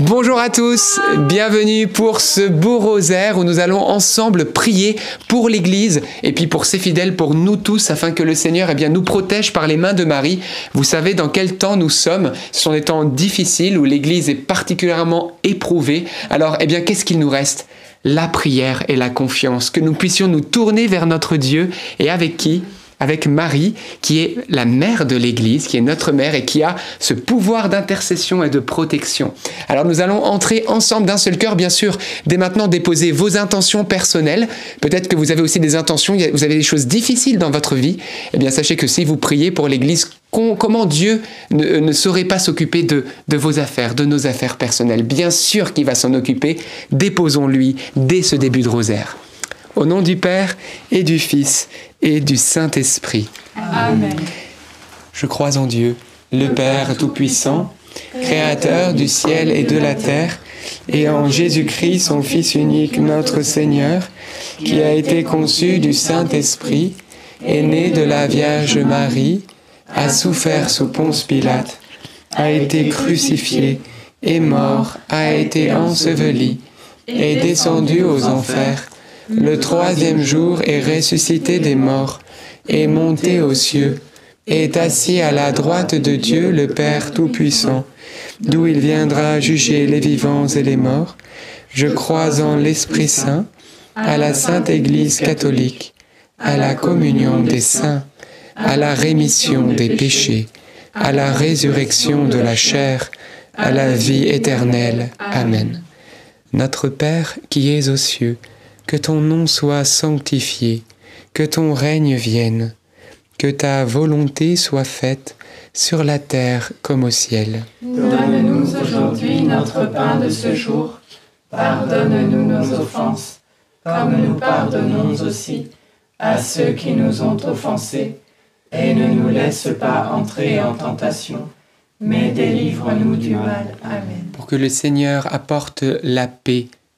Bonjour à tous, bienvenue pour ce beau rosaire où nous allons ensemble prier pour l'Église et puis pour ses fidèles, pour nous tous, afin que le Seigneur nous protège par les mains de Marie. Vous savez dans quel temps nous sommes, ce sont des temps difficiles où l'Église est particulièrement éprouvée. Alors qu'est-ce qu'il nous reste? La prière et la confiance, que nous puissions nous tourner vers notre Dieu. Et avec qui? Avec Marie, qui est la mère de l'Église, qui est notre mère et qui a ce pouvoir d'intercession et de protection. Alors nous allons entrer ensemble d'un seul cœur, bien sûr, dès maintenant déposer vos intentions personnelles. Peut-être que vous avez aussi des intentions, vous avez des choses difficiles dans votre vie. Eh bien, sachez que si vous priez pour l'Église, comment Dieu ne saurait pas s'occuper de vos affaires, de nos affaires personnelles. Bien sûr qu'il va s'en occuper. Déposons-lui dès ce début de rosaire. Au nom du Père et du Fils et du Saint-Esprit. Amen. Je crois en Dieu, le Père Tout-Puissant, Créateur du ciel et de la terre, et en Jésus-Christ, son Fils unique, notre Seigneur, qui a été conçu du Saint-Esprit, est né de la Vierge Marie, a souffert sous Pontius Pilate, a été crucifié, est mort, a été enseveli, est descendu aux enfers, le troisième jour est ressuscité des morts, est monté aux cieux, est assis à la droite de Dieu le Père Tout-Puissant, d'où il viendra juger les vivants et les morts. Je crois en l'Esprit Saint, à la Sainte Église catholique, à la communion des saints, à la rémission des péchés, à la résurrection de la chair, à la vie éternelle. Amen. Notre Père qui es aux cieux, que ton nom soit sanctifié, que ton règne vienne, que ta volonté soit faite sur la terre comme au ciel. Donne-nous aujourd'hui notre pain de ce jour. Pardonne-nous nos offenses, comme nous pardonnons aussi à ceux qui nous ont offensés. Et ne nous laisse pas entrer en tentation, mais délivre-nous du mal. Amen. Pour que le Seigneur apporte la paix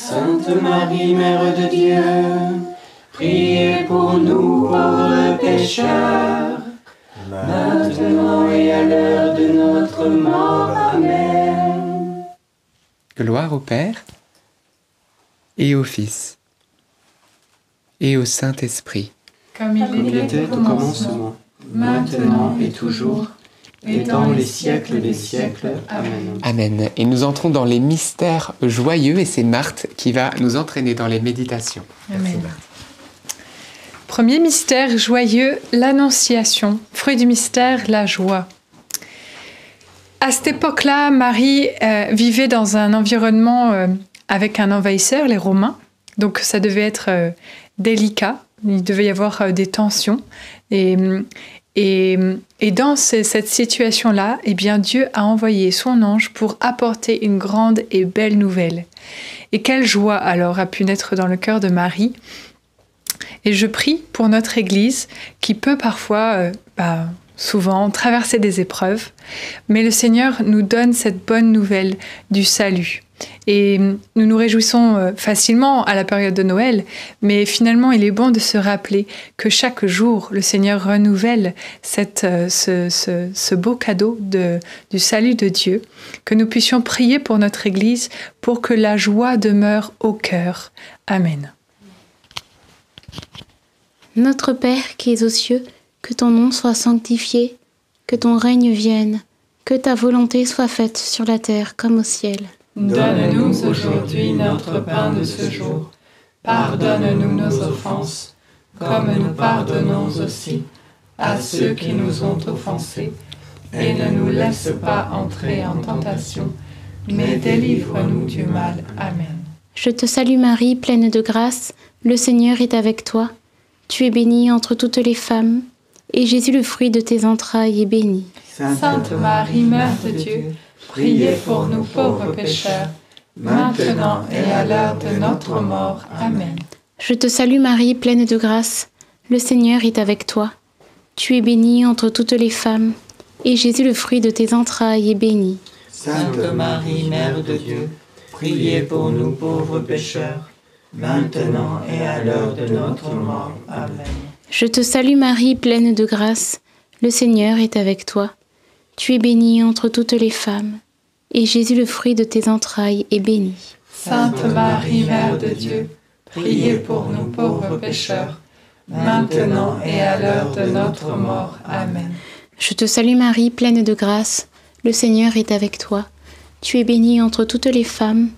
Sainte Marie, Mère de Dieu, priez pour nous pauvres pécheurs, maintenant et à l'heure de notre mort. Amen. Gloire au Père, et au Fils, et au Saint-Esprit. Comme il était au commencement, maintenant et toujours, et dans les siècles des siècles. Amen. Amen. Et nous entrons dans les mystères joyeux et c'est Marthe qui va nous entraîner dans les méditations. Amen. Merci Marthe. Premier mystère joyeux, l'Annonciation. Fruit du mystère, la joie. À cette époque-là, Marie vivait dans un environnement avec un envahisseur, les Romains. Donc ça devait être délicat. Il devait y avoir des tensions. Et dans cette situation-là, eh bien Dieu a envoyé son ange pour apporter une grande et belle nouvelle. Et quelle joie alors a pu naître dans le cœur de Marie. Et je prie pour notre Église qui peut parfois, souvent, traverser des épreuves. Mais le Seigneur nous donne cette bonne nouvelle du salut. Et nous nous réjouissons facilement à la période de Noël, mais finalement il est bon de se rappeler que chaque jour le Seigneur renouvelle ce beau cadeau du salut de Dieu, que nous puissions prier pour notre Église pour que la joie demeure au cœur. Amen. Notre Père qui es aux cieux, que ton nom soit sanctifié, que ton règne vienne, que ta volonté soit faite sur la terre comme au ciel. Donne-nous aujourd'hui notre pain de ce jour. Pardonne-nous nos offenses, comme nous pardonnons aussi à ceux qui nous ont offensés. Et ne nous laisse pas entrer en tentation, mais délivre-nous du mal. Amen. Je te salue Marie, pleine de grâce, le Seigneur est avec toi. Tu es bénie entre toutes les femmes, et Jésus, le fruit de tes entrailles, est béni. Sainte Marie, Mère de Dieu, priez pour nous pauvres pécheurs, maintenant et à l'heure de notre mort. Amen. Je te salue Marie, pleine de grâce, le Seigneur est avec toi. Tu es bénie entre toutes les femmes, et Jésus, le fruit de tes entrailles, est béni. Sainte Marie, Mère de Dieu, priez pour nous pauvres pécheurs, maintenant et à l'heure de notre mort. Amen. Je te salue Marie, pleine de grâce, le Seigneur est avec toi. Tu es bénie entre toutes les femmes, et Jésus, le fruit de tes entrailles, est béni. Sainte Marie, Mère de Dieu, priez pour nous pauvres pécheurs, maintenant et à l'heure de notre mort. Amen. Je te salue Marie, pleine de grâce, le Seigneur est avec toi. Tu es bénie entre toutes les femmes,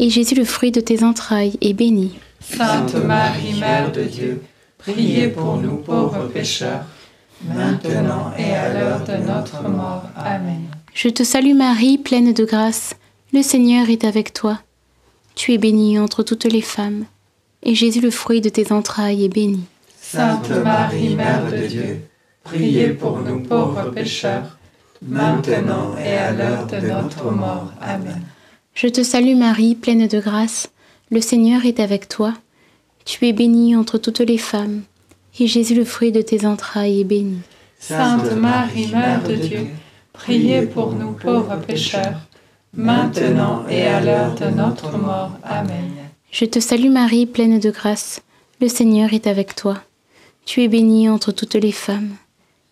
et Jésus, le fruit de tes entrailles, est béni. Sainte Marie, Mère de Dieu, priez pour nous pauvres pécheurs, maintenant et à l'heure de notre mort. Amen. Je te salue Marie, pleine de grâce, le Seigneur est avec toi. Tu es bénie entre toutes les femmes, et Jésus, le fruit de tes entrailles, est béni. Sainte Marie, Mère de Dieu, priez pour nous pauvres pécheurs, maintenant et à l'heure de notre mort. Amen. Je te salue Marie, pleine de grâce, le Seigneur est avec toi. Tu es bénie entre toutes les femmes, et Jésus, le fruit de tes entrailles, est béni. Sainte Marie, Mère de Dieu, priez pour nous pauvres pécheurs, maintenant et à l'heure de notre mort. Amen. Je te salue Marie, pleine de grâce, le Seigneur est avec toi. Tu es bénie entre toutes les femmes,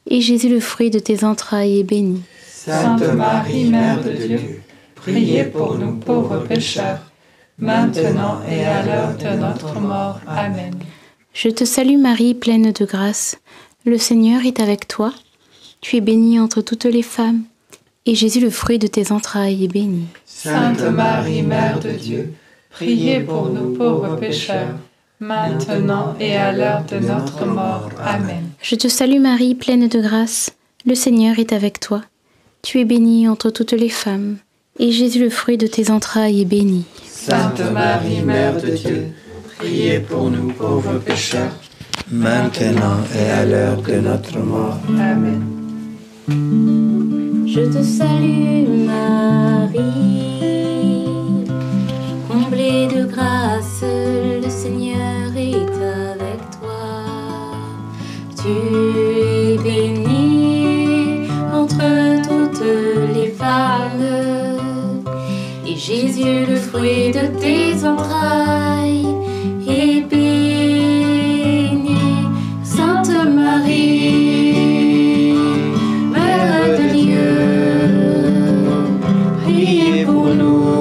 et Jésus, le fruit de tes entrailles, est béni. Sainte Marie, Mère de Dieu, priez pour nous pauvres pécheurs, maintenant et à l'heure de notre mort. Amen. Je te salue Marie, pleine de grâce, le Seigneur est avec toi. Tu es bénie entre toutes les femmes, et Jésus, le fruit de tes entrailles, est béni. Sainte Marie, Mère de Dieu, priez pour nous pauvres pécheurs, maintenant et à l'heure de notre mort. Amen. Je te salue Marie, pleine de grâce, le Seigneur est avec toi. Tu es bénie entre toutes les femmes, et Jésus, le fruit de tes entrailles, est béni. Sainte Marie, Mère de Dieu, priez pour nous pauvres pécheurs, maintenant et à l'heure de notre mort. Amen. Je te salue Marie, comblée de grâce, le Seigneur est avec toi. Tu es bénie entre toutes les femmes, et Jésus, le fruit de tes entrailles, est béni. Sainte Marie, Mère de Dieu, priez pour nous,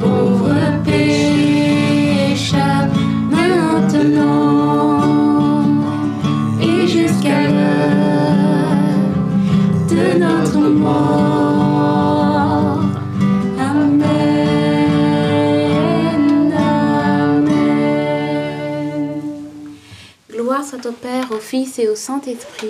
pauvres pécheurs, maintenant et jusqu'à l'heure de notre mort. Au Père, au Fils et au Saint-Esprit.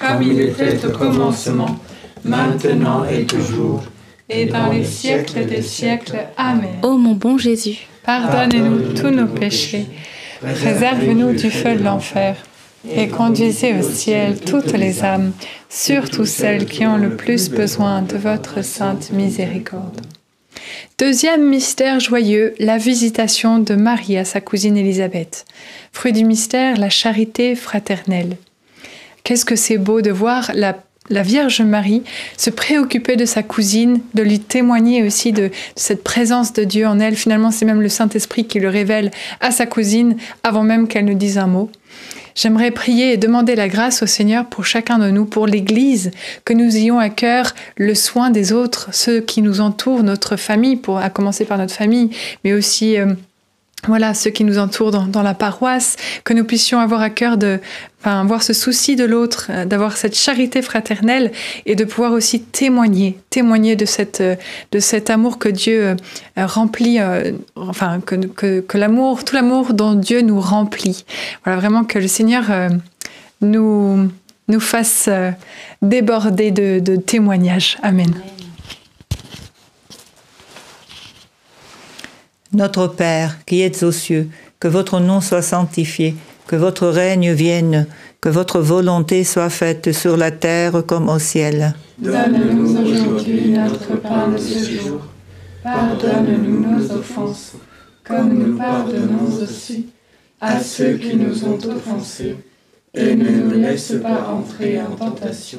Comme il était au commencement, maintenant et toujours, et dans les siècles des siècles. Amen. Ô mon bon Jésus, pardonnez-nous tous nos péchés, préservez-nous du feu de l'enfer, et conduisez au ciel toutes les âmes, surtout celles qui ont le plus besoin de votre sainte miséricorde. Deuxième mystère joyeux, la visitation de Marie à sa cousine Élisabeth. Fruit du mystère, la charité fraternelle. Qu'est-ce que c'est beau de voir la Vierge Marie se préoccuper de sa cousine, de lui témoigner aussi de cette présence de Dieu en elle. Finalement, c'est même le Saint-Esprit qui le révèle à sa cousine avant même qu'elle ne dise un mot. J'aimerais prier et demander la grâce au Seigneur pour chacun de nous, pour l'Église, que nous ayons à cœur le soin des autres, ceux qui nous entourent, notre famille, à commencer par notre famille, mais aussi voilà, ceux qui nous entourent dans la paroisse, que nous puissions avoir à cœur de, enfin, avoir ce souci de l'autre, d'avoir cette charité fraternelle et de pouvoir aussi témoigner de cet amour que Dieu remplit, enfin, que l'amour, tout l'amour dont Dieu nous remplit. Voilà, vraiment que le Seigneur nous fasse déborder de témoignages. Amen. Notre Père, qui êtes aux cieux, que votre nom soit sanctifié, que votre règne vienne, que votre volonté soit faite sur la terre comme au ciel. Donne-nous aujourd'hui notre pain de ce jour. Pardonne-nous nos offenses, comme nous pardonnons aussi à ceux qui nous ont offensés. Et ne nous laisse pas entrer en tentation,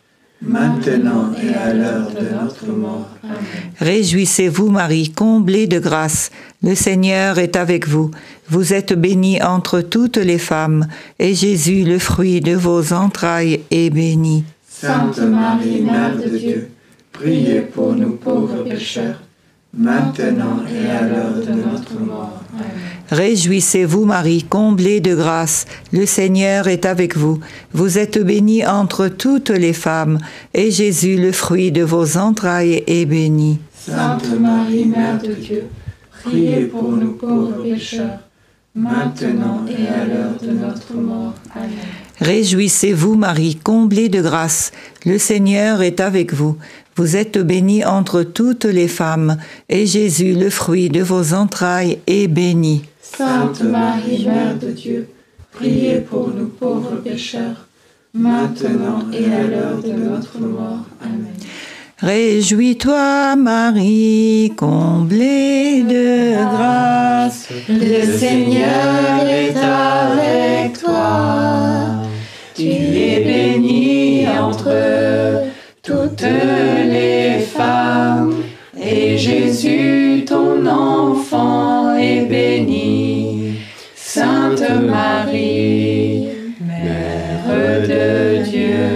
maintenant et à l'heure de notre mort. Amen. Réjouissez-vous, Marie, comblée de grâce. Le Seigneur est avec vous. Vous êtes bénie entre toutes les femmes, et Jésus, le fruit de vos entrailles, est béni. Sainte Marie, Mère de Dieu, priez pour nous pauvres pécheurs, maintenant et à l'heure de notre mort. Amen. Réjouissez-vous, Marie, comblée de grâce. Le Seigneur est avec vous. Vous êtes bénie entre toutes les femmes, et Jésus, le fruit de vos entrailles, est béni. Sainte Marie, Mère de Dieu, priez pour nous pauvres pécheurs, maintenant et à l'heure de notre mort. Amen. Réjouissez-vous, Marie, comblée de grâce. Le Seigneur est avec vous. Vous êtes bénie entre toutes les femmes, et Jésus, le fruit de vos entrailles, est béni. Sainte Marie, Mère de Dieu, priez pour nous pauvres pécheurs, maintenant et à l'heure de notre mort. Amen. Réjouis-toi, Marie, comblée de grâce, le Seigneur est avec toi. Tu es bénie entre toutes les femmes, et Jésus, ton enfant, est béni. Sainte Marie, Mère de Dieu,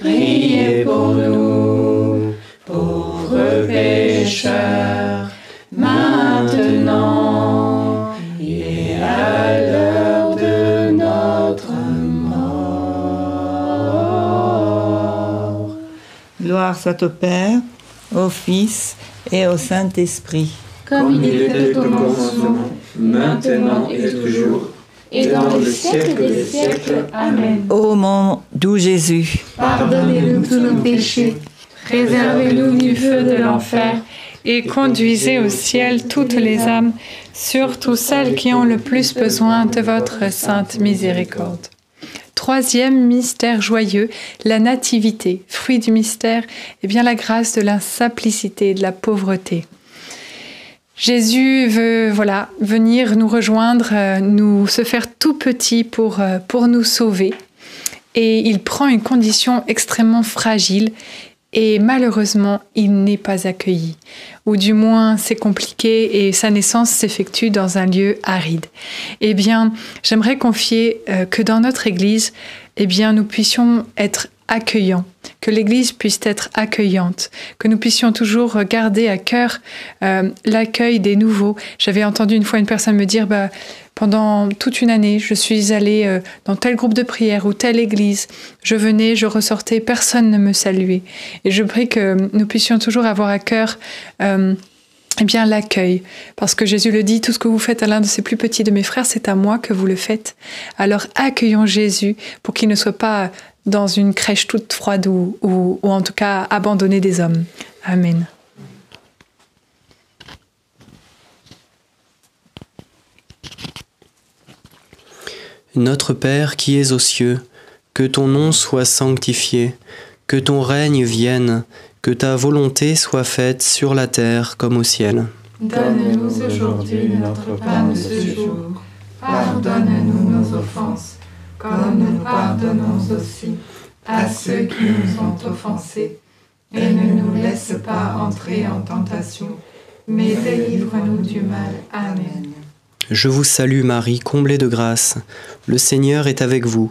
priez pour nous, pauvres pécheurs, maintenant et à l'heure de notre mort. Gloire soit au Père, au Fils et au Saint-Esprit. Comme il était au commencement, maintenant et toujours, et dans le siècle des siècles. Amen. Ô mon doux Jésus, pardonnez-nous tous nos péchés, préservez-nous du feu de l'enfer, et conduisez au ciel toutes les âmes, surtout celles qui ont le plus besoin de votre sainte miséricorde. Troisième mystère joyeux, la nativité. Fruit du mystère, eh bien la grâce de la simplicité et de la pauvreté. Jésus veut venir nous rejoindre, se faire tout petit pour nous sauver. Et il prend une condition extrêmement fragile et malheureusement, il n'est pas accueilli. Ou du moins, c'est compliqué et sa naissance s'effectue dans un lieu aride. Eh bien, j'aimerais confier que dans notre Église, eh bien, nous puissions être accueillants, que l'Église puisse être accueillante, que nous puissions toujours garder à cœur l'accueil des nouveaux. J'avais entendu une fois une personne me dire pendant toute une année, je suis allée dans tel groupe de prière ou telle église, je venais, je ressortais, personne ne me saluait. Et je prie que nous puissions toujours avoir à cœur eh bien l'accueil, parce que Jésus le dit, tout ce que vous faites à l'un de ces plus petits de mes frères, c'est à moi que vous le faites. Alors accueillons Jésus pour qu'il ne soit pas dans une crèche toute froide ou en tout cas abandonné des hommes. Amen. Notre Père qui es aux cieux, que ton nom soit sanctifié, que ton règne vienne, que ta volonté soit faite sur la terre comme au ciel. Donne-nous aujourd'hui notre pain de ce jour. Pardonne-nous nos offenses, comme nous pardonnons aussi à ceux qui nous ont offensés. Et ne nous laisse pas entrer en tentation, mais délivre-nous du mal. Amen. Je vous salue Marie, comblée de grâce, le Seigneur est avec vous.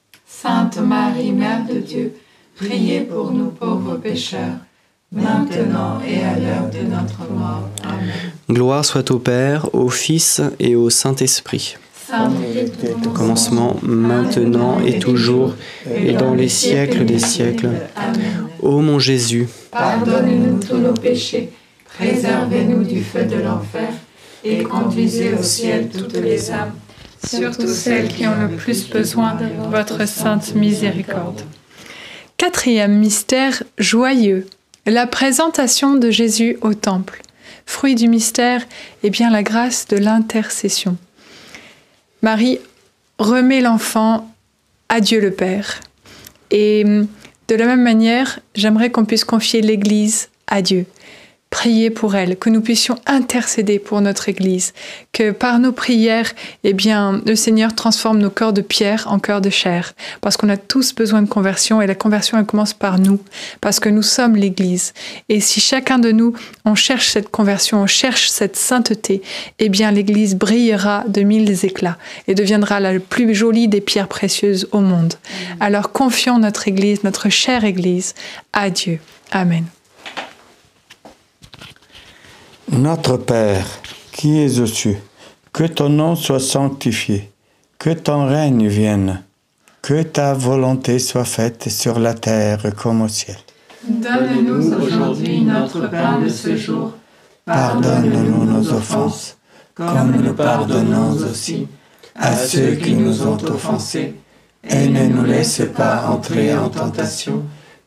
Sainte Marie, Mère de Dieu, priez pour nous pauvres pécheurs, maintenant et à l'heure de notre mort. Amen. Gloire soit au Père, au Fils et au Saint-Esprit. Commencement, maintenant et toujours, et dans les siècles des siècles. Amen. Ô mon Jésus, pardonnez-nous tous nos péchés, préservez-nous du feu de l'enfer et conduisez au ciel toutes les âmes, surtout celles qui ont le plus besoin de votre sainte miséricorde. Quatrième mystère joyeux, la présentation de Jésus au temple. Fruit du mystère, la grâce de l'intercession. Marie remet l'enfant à Dieu le Père. Et de la même manière, j'aimerais qu'on puisse confier l'Église à Dieu. Priez pour elle, que nous puissions intercéder pour notre Église, que par nos prières, le Seigneur transforme nos corps de pierre en corps de chair, parce qu'on a tous besoin de conversion, et la conversion, elle commence par nous, parce que nous sommes l'Église. Et si chacun de nous, on cherche cette conversion, on cherche cette sainteté, l'Église brillera de mille éclats et deviendra la plus jolie des pierres précieuses au monde. Alors confions notre Église, notre chère Église, à Dieu. Amen. Notre Père, qui es aux cieux, que ton nom soit sanctifié, que ton règne vienne, que ta volonté soit faite sur la terre comme au ciel. Donne-nous aujourd'hui notre pain de ce jour. Pardonne-nous nos offenses, comme nous pardonnons aussi à ceux qui nous ont offensés. Et ne nous laisse pas entrer en tentation,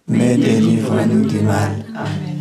mais délivre-nous du mal. Amen.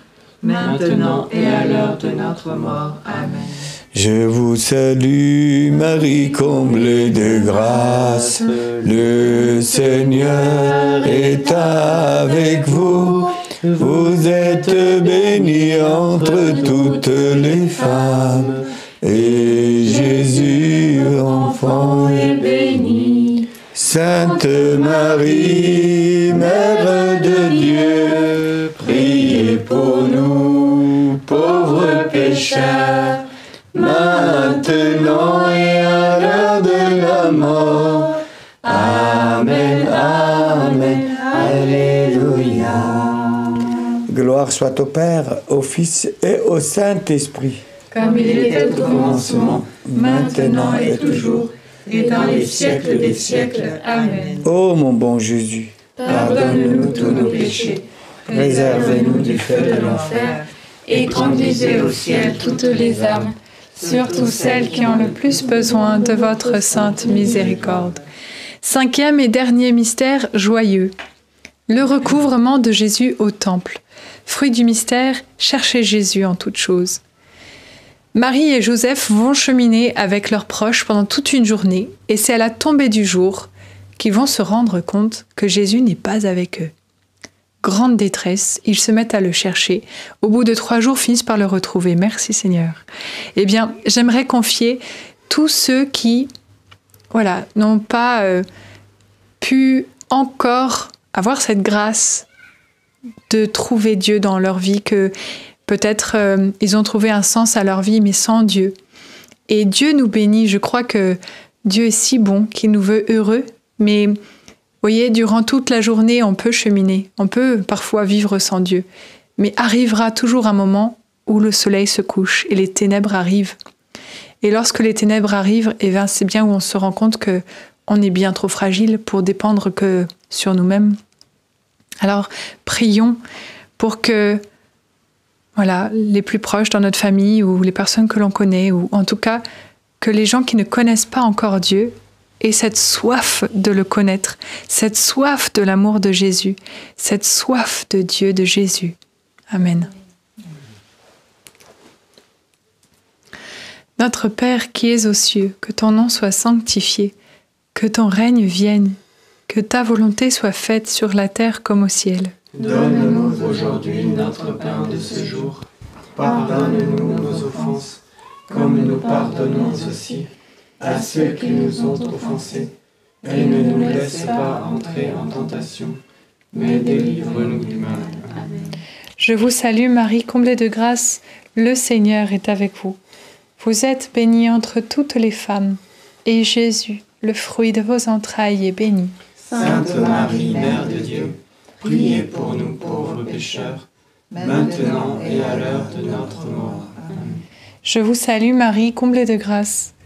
maintenant et à l'heure de notre mort. Amen. Je vous salue Marie, comblée de grâce, le Seigneur est avec vous. Vous êtes bénie entre toutes les femmes, et Jésus, enfant, est béni. Sainte Marie, Mère de Dieu, priez pour nous, pauvres pécheurs, maintenant et à l'heure de la Alléluia. Gloire soit au Père, au Fils et au Saint-Esprit. Comme il était au commencement, maintenant et toujours, et dans les siècles des siècles. Amen. Ô mon bon Jésus, pardonne-nous tous nos péchés, préservez-nous du feu de l'enfer, et conduisez au ciel toutes les âmes, surtout celles qui ont le plus besoin de votre sainte miséricorde. Cinquième et dernier mystère joyeux, le recouvrement de Jésus au temple. Fruit du mystère, cherchez Jésus en toutes choses. Marie et Joseph vont cheminer avec leurs proches pendant toute une journée et c'est à la tombée du jour qu'ils vont se rendre compte que Jésus n'est pas avec eux. Grande détresse, ils se mettent à le chercher. Au bout de 3 jours, finissent par le retrouver. Merci Seigneur. Eh bien, j'aimerais confier tous ceux qui, voilà, n'ont pas pu encore avoir cette grâce de trouver Dieu dans leur vie, que peut-être ils ont trouvé un sens à leur vie, mais sans Dieu. Et Dieu nous bénit. Je crois que Dieu est si bon qu'il nous veut heureux, mais vous voyez, durant toute la journée, on peut cheminer, on peut parfois vivre sans Dieu, mais arrivera toujours un moment où le soleil se couche et les ténèbres arrivent. Et lorsque les ténèbres arrivent, eh bien, c'est bien où on se rend compte qu'on est bien trop fragile pour dépendre que sur nous-mêmes. Alors, prions pour que voilà, les plus proches dans notre famille ou les personnes que l'on connaît, ou en tout cas, que les gens qui ne connaissent pas encore Dieu, et cette soif de le connaître, cette soif de l'amour de Jésus, cette soif de Dieu, de Jésus. Amen. Notre Père qui es aux cieux, que ton nom soit sanctifié, que ton règne vienne, que ta volonté soit faite sur la terre comme au ciel. Donne-nous aujourd'hui notre pain de ce jour. Pardonne-nous nos offenses, comme nous pardonnons aussi à ceux qui nous ont offensés, et ne nous laisse pas entrer en tentation, mais délivre-nous du mal. Amen. Je vous salue Marie, comblée de grâce, le Seigneur est avec vous. Vous êtes bénie entre toutes les femmes, et Jésus, le fruit de vos entrailles, est béni. Sainte Marie, Mère de Dieu, priez pour nous pauvres pécheurs, maintenant et à l'heure de notre mort. Amen. Je vous salue Marie, comblée de grâce,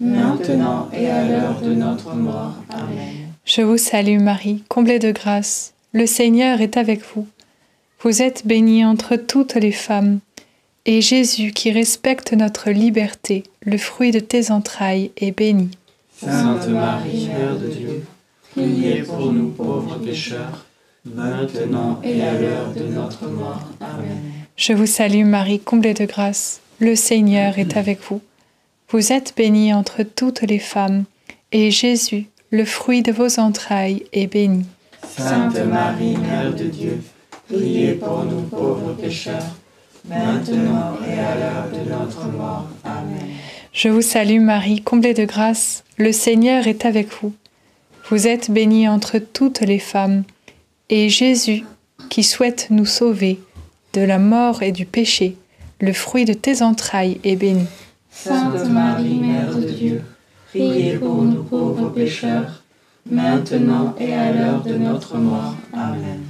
maintenant et à l'heure de notre mort. Amen. Je vous salue Marie, comblée de grâce, le Seigneur est avec vous. Vous êtes bénie entre toutes les femmes, et Jésus qui respecte notre liberté, le fruit de tes entrailles, est béni. Sainte Marie, Mère de Dieu, priez pour nous pauvres pécheurs, maintenant et à l'heure de notre mort. Amen. Je vous salue Marie, comblée de grâce, le Seigneur est avec vous. Vous êtes bénie entre toutes les femmes, et Jésus, le fruit de vos entrailles, est béni. Sainte Marie, Mère de Dieu, priez pour nous pauvres pécheurs, maintenant et à l'heure de notre mort. Amen. Je vous salue Marie, comblée de grâce, le Seigneur est avec vous. Vous êtes bénie entre toutes les femmes, et Jésus, qui souhaite nous sauver, de la mort et du péché, le fruit de tes entrailles est béni. Sainte Marie, Mère de Dieu, priez pour nous pauvres pécheurs, maintenant et à l'heure de notre mort. Amen.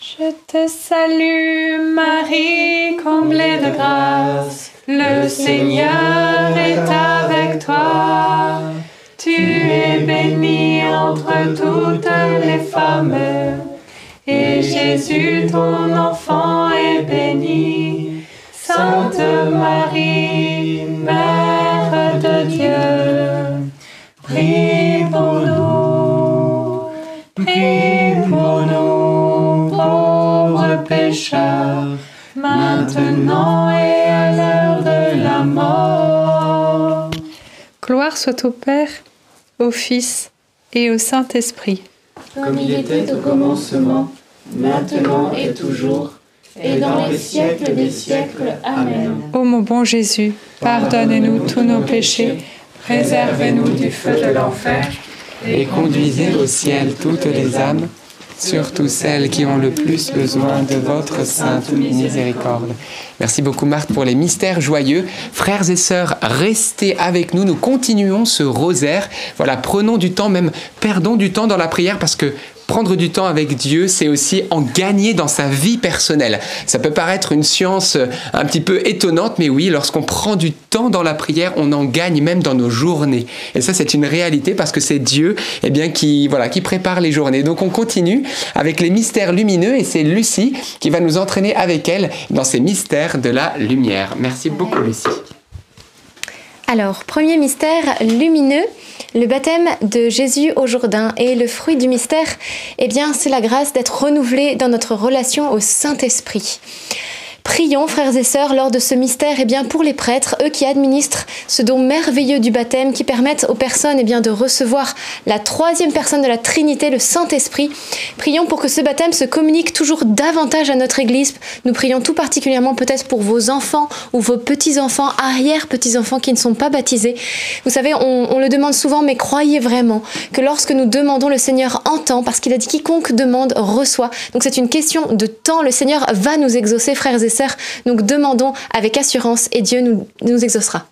Je te salue, Marie, comblée de grâce, le Seigneur est avec toi. Tu es bénie entre toutes les femmes, et Jésus, ton enfant, est béni. Sainte Marie, Mère de Dieu, prie pour nous, pauvres pécheurs, maintenant et à l'heure de la mort. Gloire soit au Père, au Fils et au Saint-Esprit. Comme il était au commencement, maintenant et toujours, et dans les siècles des siècles. Amen. Ô mon bon Jésus, pardonne-nous tous nos péchés, préservez-nous du feu de l'enfer, et conduisez au ciel toutes les âmes, surtout celles qui ont le plus besoin de votre sainte miséricorde. Merci beaucoup Marthe pour les mystères joyeux. Frères et sœurs, restez avec nous, nous continuons ce rosaire. Voilà, prenons du temps, même perdons du temps dans la prière, parce que prendre du temps avec Dieu, c'est aussi en gagner dans sa vie personnelle. Ça peut paraître une science un petit peu étonnante, mais oui, lorsqu'on prend du temps dans la prière, on en gagne même dans nos journées. Et ça, c'est une réalité parce que c'est Dieu, eh bien, qui prépare les journées. Donc, on continue avec les mystères lumineux et c'est Lucie qui va nous entraîner avec elle dans ces mystères de la lumière. Merci beaucoup, Lucie. Alors, premier mystère lumineux, le baptême de Jésus au Jourdain. Et le fruit du mystère, eh bien, c'est la grâce d'être renouvelé dans notre relation au Saint-Esprit. Prions, frères et sœurs, lors de ce mystère, eh bien, pour les prêtres, eux qui administrent ce don merveilleux du baptême, qui permettent aux personnes, eh bien, de recevoir la troisième personne de la Trinité, le Saint-Esprit. Prions pour que ce baptême se communique toujours davantage à notre Église. Nous prions tout particulièrement peut-être pour vos enfants ou vos petits-enfants, arrière-petits-enfants qui ne sont pas baptisés. Vous savez, on le demande souvent, mais croyez vraiment que lorsque nous demandons, le Seigneur entend, parce qu'il a dit quiconque demande reçoit. Donc c'est une question de temps, le Seigneur va nous exaucer, frères et sœurs. Donc demandons avec assurance et Dieu nous exaucera.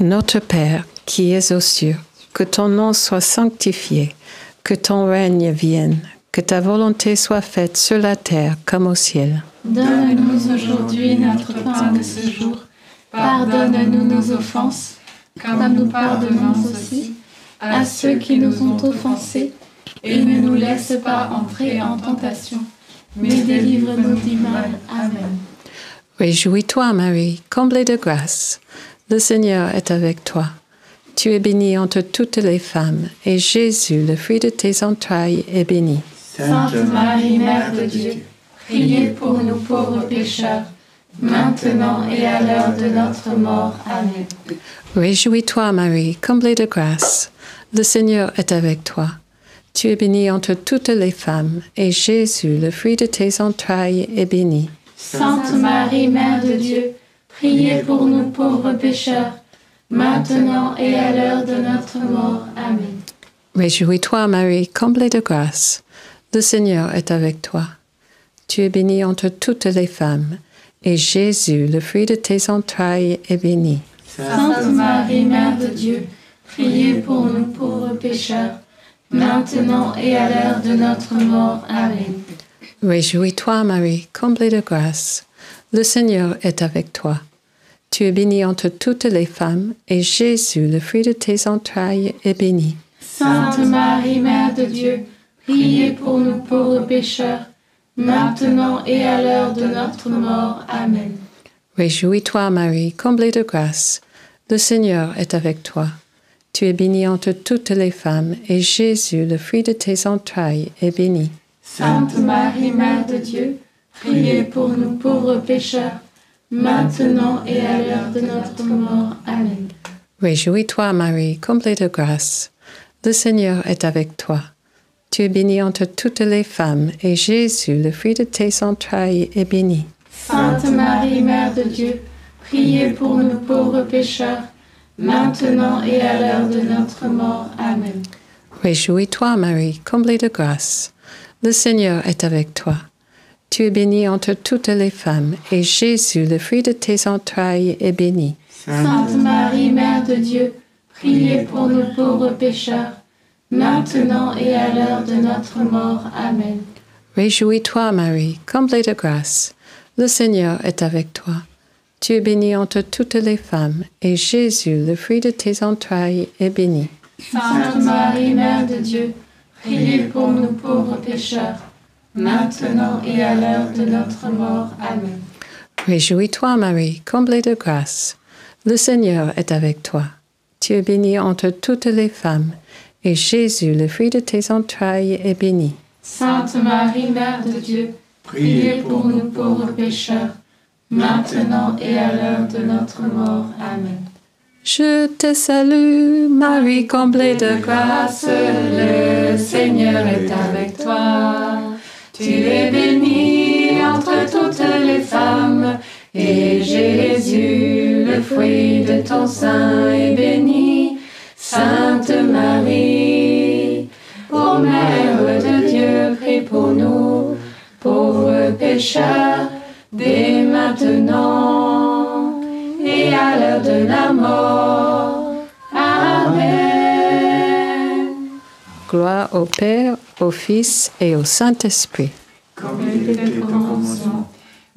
Notre Père qui es aux cieux, que ton nom soit sanctifié, que ton règne vienne, que ta volonté soit faite sur la terre comme au ciel. Donne-nous aujourd'hui notre pain de ce jour, pardonne-nous nos offenses, comme nous pardonnons aussi à ceux qui nous ont offensés, et ne nous laisse pas entrer en tentation, mais délivre-nous du mal. Amen. Réjouis-toi, Marie, comblée de grâce. Le Seigneur est avec toi. Tu es bénie entre toutes les femmes, et Jésus, le fruit de tes entrailles, est béni. Sainte Marie, Mère de Dieu, priez pour nous pauvres pécheurs, maintenant et à l'heure de notre mort. Amen. Réjouis-toi, Marie, comblée de grâce. Le Seigneur est avec toi. Tu es bénie entre toutes les femmes, et Jésus, le fruit de tes entrailles, est béni. Sainte Marie, Mère de Dieu, priez pour nous pauvres pécheurs, maintenant et à l'heure de notre mort. Amen. Réjouis-toi, Marie, comblée de grâce. Le Seigneur est avec toi. Tu es bénie entre toutes les femmes, et Jésus, le fruit de tes entrailles, est béni. Sainte Marie, Mère de Dieu, priez pour nous pauvres pécheurs, maintenant et à l'heure de notre mort. Amen. Réjouis-toi, Marie, comblée de grâce. Le Seigneur est avec toi. Tu es bénie entre toutes les femmes, et Jésus, le fruit de tes entrailles, est béni. Sainte Marie, Mère de Dieu, priez pour nous pauvres pécheurs, maintenant et à l'heure de notre mort. Amen. Réjouis-toi, Marie, comblée de grâce. Le Seigneur est avec toi. Tu es bénie entre toutes les femmes, et Jésus, le fruit de tes entrailles, est béni. Sainte Marie, Mère de Dieu, priez pour nous pauvres pécheurs, maintenant et à l'heure de notre mort. Amen. Réjouis-toi, Marie, comblée de grâce. Le Seigneur est avec toi. Tu es bénie entre toutes les femmes, et Jésus, le fruit de tes entrailles, est béni. Sainte Marie, Mère de Dieu, priez pour nous pauvres pécheurs, maintenant et à l'heure de notre mort. Amen. Réjouis-toi, Marie, comblée de grâce. Le Seigneur est avec toi. Tu es bénie entre toutes les femmes, et Jésus, le fruit de tes entrailles, est béni. Sainte Marie, Mère de Dieu, priez pour nous pauvres pécheurs, maintenant et à l'heure de notre mort. Amen. Réjouis-toi, Marie, comblée de grâce. Le Seigneur est avec toi. Tu es bénie entre toutes les femmes, et Jésus, le fruit de tes entrailles, est béni. Sainte Marie, Mère de Dieu, priez pour nous pauvres pécheurs, maintenant et à l'heure de notre mort. Amen. Réjouis-toi, Marie, comblée de grâce. Le Seigneur est avec toi. Tu es bénie entre toutes les femmes, et Jésus, le fruit de tes entrailles, est béni. Sainte Marie, Mère de Dieu, priez pour nous pauvres pécheurs, maintenant et à l'heure de notre mort. Amen. Je te salue, Marie, comblée de grâce, le Seigneur est avec toi. Tu es bénie entre toutes les femmes, et Jésus, le fruit de ton sein, est béni. Sainte Marie, ô Mère de Dieu, prie pour nous, pauvres pécheurs, dès maintenant et à l'heure de la mort. Amen. Gloire au Père, au Fils et au Saint-Esprit. Comme il était au commencement,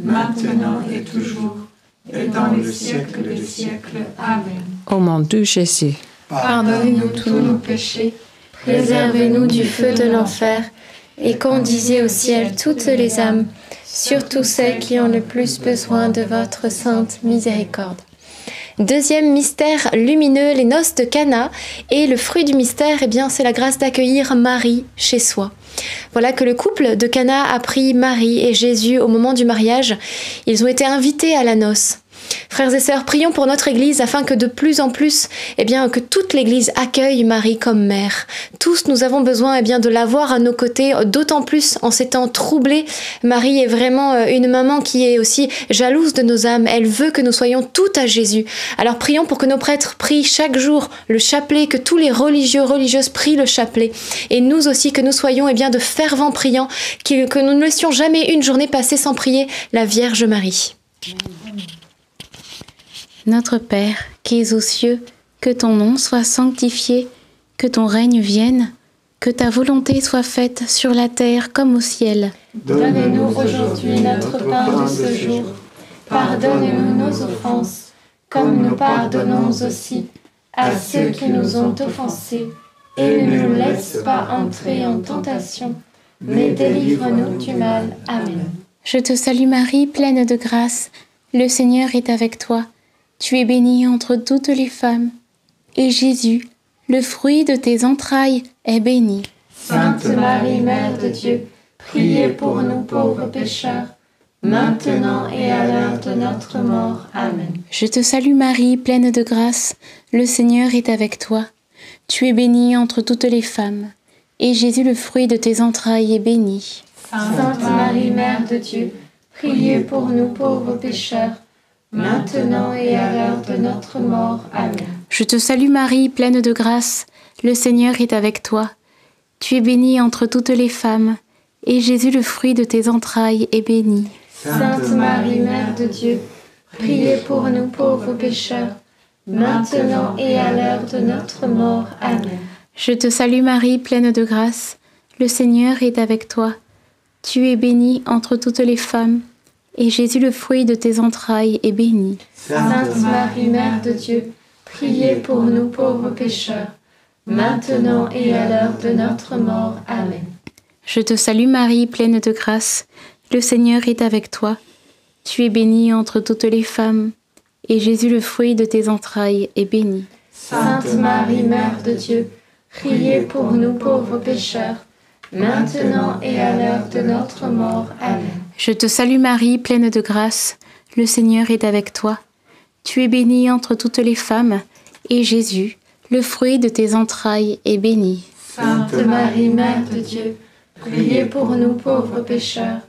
maintenant et toujours, et dans les siècles des siècles. Amen. Ô mon Dieu Jésus, pardonne-nous tous nos péchés, préservez-nous du feu de l'enfer, et conduisez au ciel toutes les âmes, surtout celles qui ont le plus besoin de votre sainte miséricorde. Deuxième mystère lumineux, les noces de Cana. Et le fruit du mystère, eh bien, c'est la grâce d'accueillir Marie chez soi. Voilà que le couple de Cana a pris Marie et Jésus au moment du mariage. Ils ont été invités à la noce. Frères et sœurs, prions pour notre Église afin que de plus en plus, eh bien, que toute l'Église accueille Marie comme mère. Tous, nous avons besoin, eh bien, de l'avoir à nos côtés, d'autant plus en ces temps troublés. Marie est vraiment une maman qui est aussi jalouse de nos âmes. Elle veut que nous soyons toutes à Jésus. Alors prions pour que nos prêtres prient chaque jour le chapelet, que tous les religieux, religieuses prient le chapelet. Et nous aussi, que nous soyons, eh bien, de fervents priants, que nous ne laissions jamais une journée passer sans prier la Vierge Marie. Notre Père, qui es aux cieux, que ton nom soit sanctifié, que ton règne vienne, que ta volonté soit faite sur la terre comme au ciel. Donne-nous aujourd'hui notre pain de ce jour. Pardonne-nous nos offenses, comme nous pardonnons aussi à ceux qui nous ont offensés. Et ne nous laisse pas entrer en tentation, mais délivre-nous du mal. Amen. Je te salue Marie, pleine de grâce. Le Seigneur est avec toi. Tu es bénie entre toutes les femmes, et Jésus, le fruit de tes entrailles, est béni. Sainte Marie, Mère de Dieu, priez pour nous pauvres pécheurs, maintenant et à l'heure de notre mort. Amen. Je te salue Marie, pleine de grâce, le Seigneur est avec toi. Tu es bénie entre toutes les femmes, et Jésus, le fruit de tes entrailles, est béni. Sainte Marie, Mère de Dieu, priez pour nous pauvres pécheurs, maintenant et à l'heure de notre mort. Amen. Je te salue Marie, pleine de grâce, le Seigneur est avec toi. Tu es bénie entre toutes les femmes, et Jésus, le fruit de tes entrailles, est béni. Sainte Marie, Mère de Dieu, priez pour nous pauvres pécheurs, maintenant et à l'heure de notre mort. Amen. Je te salue Marie, pleine de grâce, le Seigneur est avec toi. Tu es bénie entre toutes les femmes, et Jésus, le fruit de tes entrailles, est béni. Sainte Marie, Mère de Dieu, priez pour nous pauvres pécheurs, maintenant et à l'heure de notre mort. Amen. Je te salue Marie, pleine de grâce, le Seigneur est avec toi. Tu es bénie entre toutes les femmes, et Jésus, le fruit de tes entrailles, est béni. Sainte Marie, Mère de Dieu, priez pour nous pauvres pécheurs, maintenant et à l'heure de notre mort. Amen. Je te salue Marie, pleine de grâce, le Seigneur est avec toi. Tu es bénie entre toutes les femmes, et Jésus, le fruit de tes entrailles, est béni. Sainte Marie, Mère de Dieu, priez pour nous pauvres pécheurs,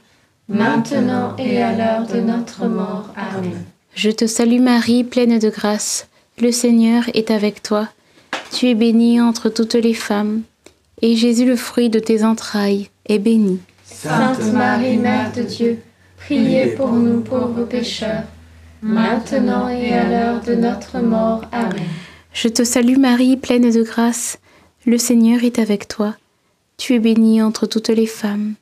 maintenant et à l'heure de notre mort. Amen. Je te salue Marie, pleine de grâce, Le Seigneur est avec toi. Tu es bénie entre toutes les femmes, et Jésus, le fruit de tes entrailles, est béni. Sainte Marie, Mère de Dieu, priez pour nous pauvres pécheurs, maintenant et à l'heure de notre mort. Amen. Je te salue Marie, pleine de grâce, le Seigneur est avec toi. Tu es bénie entre toutes les femmes,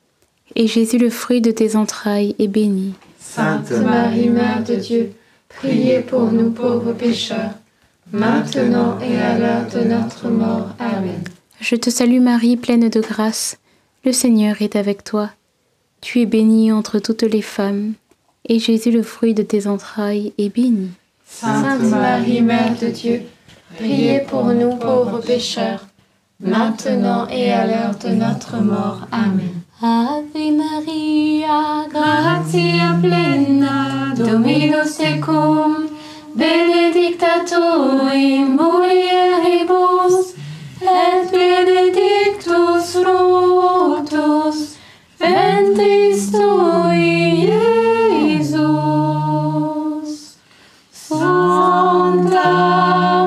et Jésus, le fruit de tes entrailles, est béni. Sainte Marie, Mère de Dieu, priez pour nous pauvres pécheurs, maintenant et à l'heure de notre mort. Amen. Je te salue Marie, pleine de grâce, le Seigneur est avec toi. Tu es bénie entre toutes les femmes, et Jésus, le fruit de tes entrailles, est béni. Sainte Marie, Mère de Dieu, priez pour nous pauvres pécheurs, maintenant et à l'heure de notre mort. Amen. Ave Maria, gratia plena, Dominus tecum, benedicta tu in mulieribus, et benedictus fructus ventris tui, Iesus. Sancta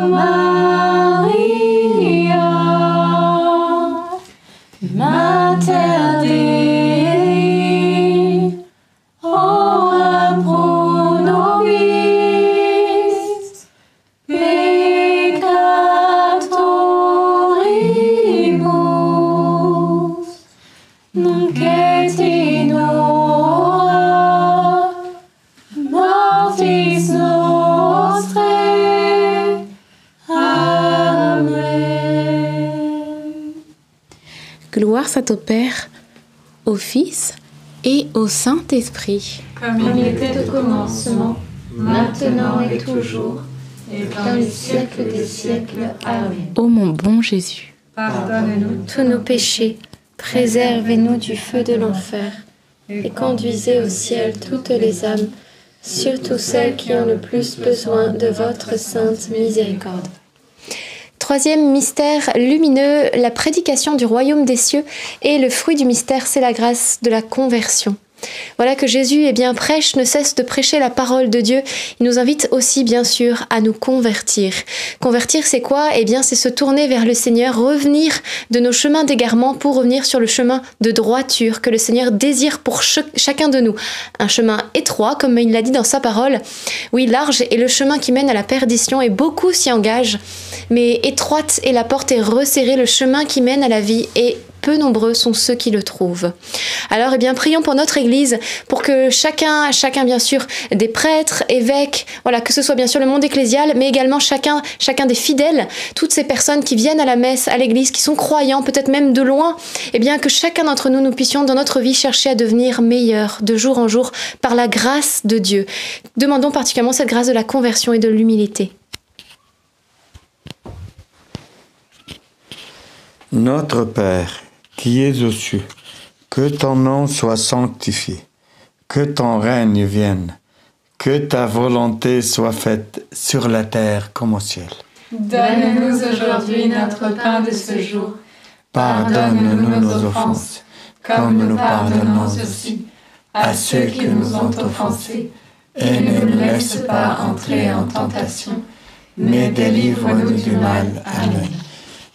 Maria, Mater Dei, ora pro nobis peccatoribus, nunc et in hora mortis nostre. Amen. Gloire soit au Père, au Fils et au Saint-Esprit. Comme il était au commencement, maintenant et toujours, et dans les siècles des siècles. Amen. Ô mon bon Jésus, pardonne-nous tous nos péchés, préservez-nous du feu de l'enfer, et conduisez au ciel toutes les âmes, surtout celles qui ont le plus besoin de votre sainte miséricorde. Troisième mystère lumineux, la prédication du royaume des cieux, et le fruit du mystère, c'est la grâce de la conversion. Voilà que Jésus, prêche, ne cesse de prêcher la parole de Dieu. Il nous invite aussi, bien sûr, à nous convertir. Convertir, c'est quoi? C'est se tourner vers le Seigneur, revenir de nos chemins d'égarement pour revenir sur le chemin de droiture que le Seigneur désire pour chacun de nous. Un chemin étroit, comme il l'a dit dans sa parole, oui, large, est le chemin qui mène à la perdition, et beaucoup s'y engagent, mais étroite est la porte et resserrée le chemin qui mène à la vie, et peu nombreux sont ceux qui le trouvent. Alors, prions pour notre Église, pour que chacun bien sûr, des prêtres, évêques, voilà, que ce soit bien sûr le monde ecclésial, mais également chacun des fidèles, toutes ces personnes qui viennent à la messe, à l'Église, qui sont croyants, peut-être même de loin, que chacun d'entre nous, nous puissions dans notre vie chercher à devenir meilleurs de jour en jour par la grâce de Dieu. Demandons particulièrement cette grâce de la conversion et de l'humilité. Notre Père, qui es aux cieux, que ton nom soit sanctifié, que ton règne vienne, que ta volonté soit faite sur la terre comme au ciel. Donne-nous aujourd'hui notre pain de ce jour. Pardonne-nous nos offenses, comme nous pardonnons aussi à ceux qui nous ont offensés. Et ne nous laisse pas entrer en tentation, mais délivre-nous du mal. Amen.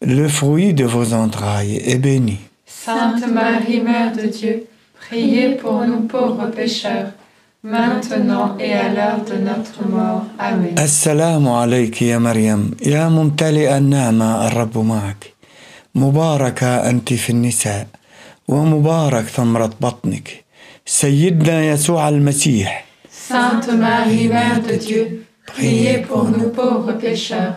le fruit de vos entrailles est béni. Sainte Marie, Mère de Dieu, priez pour nous pauvres pécheurs, maintenant et à l'heure de notre mort. Amen. Assalamu alayki ya Maryam, ya mumtali annama ar-Rabbu ma'ak. Mubaraka anti fi nisa, wa mubarak thamrat batnik. Sayyidna Yeshua al-Masih. Sainte Marie, Mère de Dieu, priez pour nous pauvres pécheurs,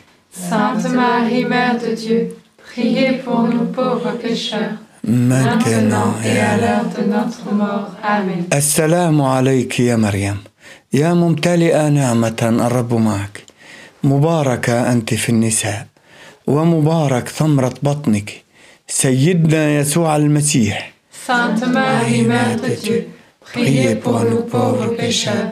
Sainte Marie, Mère de Dieu, priez pour nous pauvres pécheurs, maintenant et à l'heure de notre mort. Amen. Assalamu alayki ya Maryam. Ya mumtali'a ni'matan ar-Rabbu ma'ak. مباركة أنت في النساء ومبارك ثمرة بطنك سيدنا يسوع المسيح. Sainte Marie, Mère de Dieu, priez pour nous pauvres pécheurs,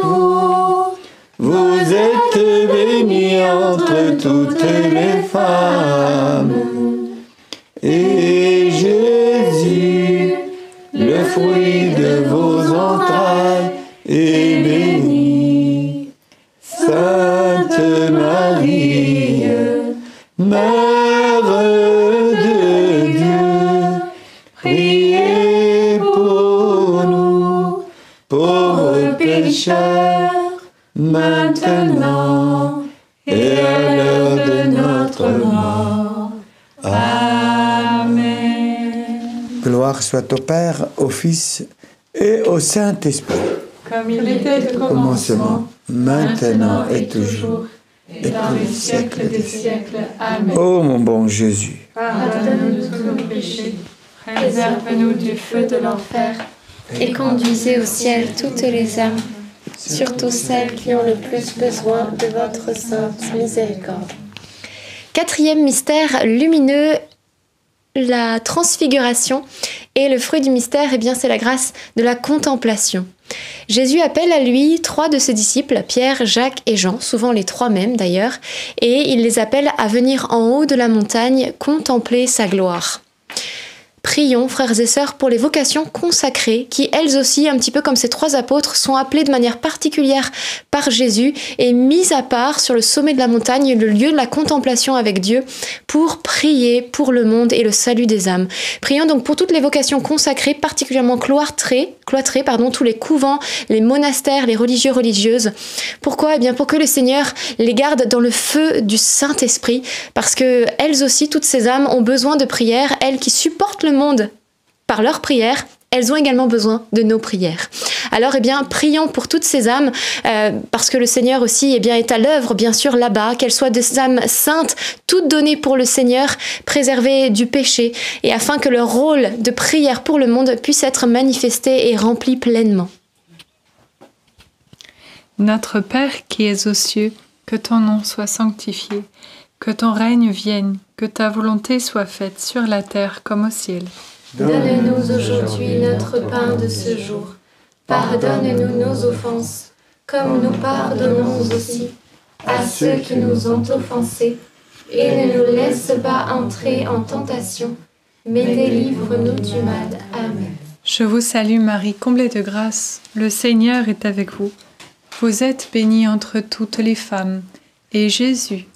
vous. Vous êtes bénie entre toutes les femmes. Et Jésus, le fruit de vos entrailles, est béni. Sainte Marie, Mère de Dieu, priez pour nous, pauvres pécheurs, maintenant et à l'heure de notre mort. Amen. Gloire soit au Père, au Fils et au Saint-Esprit. Comme il était au commencement, maintenant et toujours, et dans les siècles des siècles. Amen. Ô mon bon Jésus, pardonne-nous tous nos péchés, préserve-nous du feu de l'enfer, et conduisez au ciel toutes les âmes, surtout celles qui ont le plus besoin de votre sainte miséricorde. Quatrième mystère lumineux, la transfiguration. Et le fruit du mystère, eh bien, c'est la grâce de la contemplation. Jésus appelle à lui trois de ses disciples, Pierre, Jacques et Jean, souvent les trois mêmes d'ailleurs, et il les appelle à venir en haut de la montagne contempler sa gloire. Prions, frères et sœurs, pour les vocations consacrées qui, elles aussi, un petit peu comme ces trois apôtres, sont appelées de manière particulière par Jésus et mises à part sur le sommet de la montagne, le lieu de la contemplation avec Dieu, pour prier pour le monde et le salut des âmes. Prions donc pour toutes les vocations consacrées, particulièrement cloîtrées, tous les couvents, les monastères, les religieux, religieuses. Pourquoi ? Eh bien, pour que le Seigneur les garde dans le feu du Saint-Esprit, parce que elles aussi, toutes ces âmes, ont besoin de prières, elles qui supportent le monde par leurs prières, elles ont également besoin de nos prières. Alors, eh bien, prions pour toutes ces âmes, parce que le Seigneur aussi, eh bien, est à l'œuvre, bien sûr, là-bas, qu'elles soient des âmes saintes, toutes données pour le Seigneur, préservées du péché, et afin que leur rôle de prière pour le monde puisse être manifesté et rempli pleinement. Notre Père qui es aux cieux, que ton nom soit sanctifié, que ton règne vienne, que ta volonté soit faite sur la terre comme au ciel. Donne-nous aujourd'hui notre pain de ce jour. Pardonne-nous nos offenses, comme nous pardonnons aussi à ceux qui nous ont offensés. Et ne nous laisse pas entrer en tentation, mais délivre-nous du mal. Amen. Je vous salue Marie, comblée de grâce, le Seigneur est avec vous. Vous êtes bénie entre toutes les femmes, et Jésus,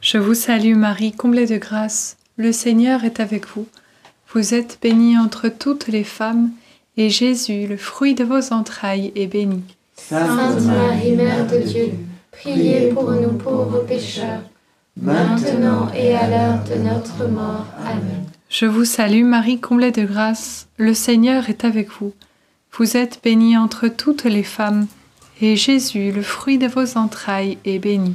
Je vous salue Marie, comblée de grâce, le Seigneur est avec vous. Vous êtes bénie entre toutes les femmes, et Jésus, le fruit de vos entrailles, est béni. Sainte Marie, Mère de Dieu, priez pour nous pauvres pécheurs, maintenant et à l'heure de notre mort. Amen. Je vous salue Marie, comblée de grâce, le Seigneur est avec vous. Vous êtes bénie entre toutes les femmes, et Jésus, le fruit de vos entrailles, est béni.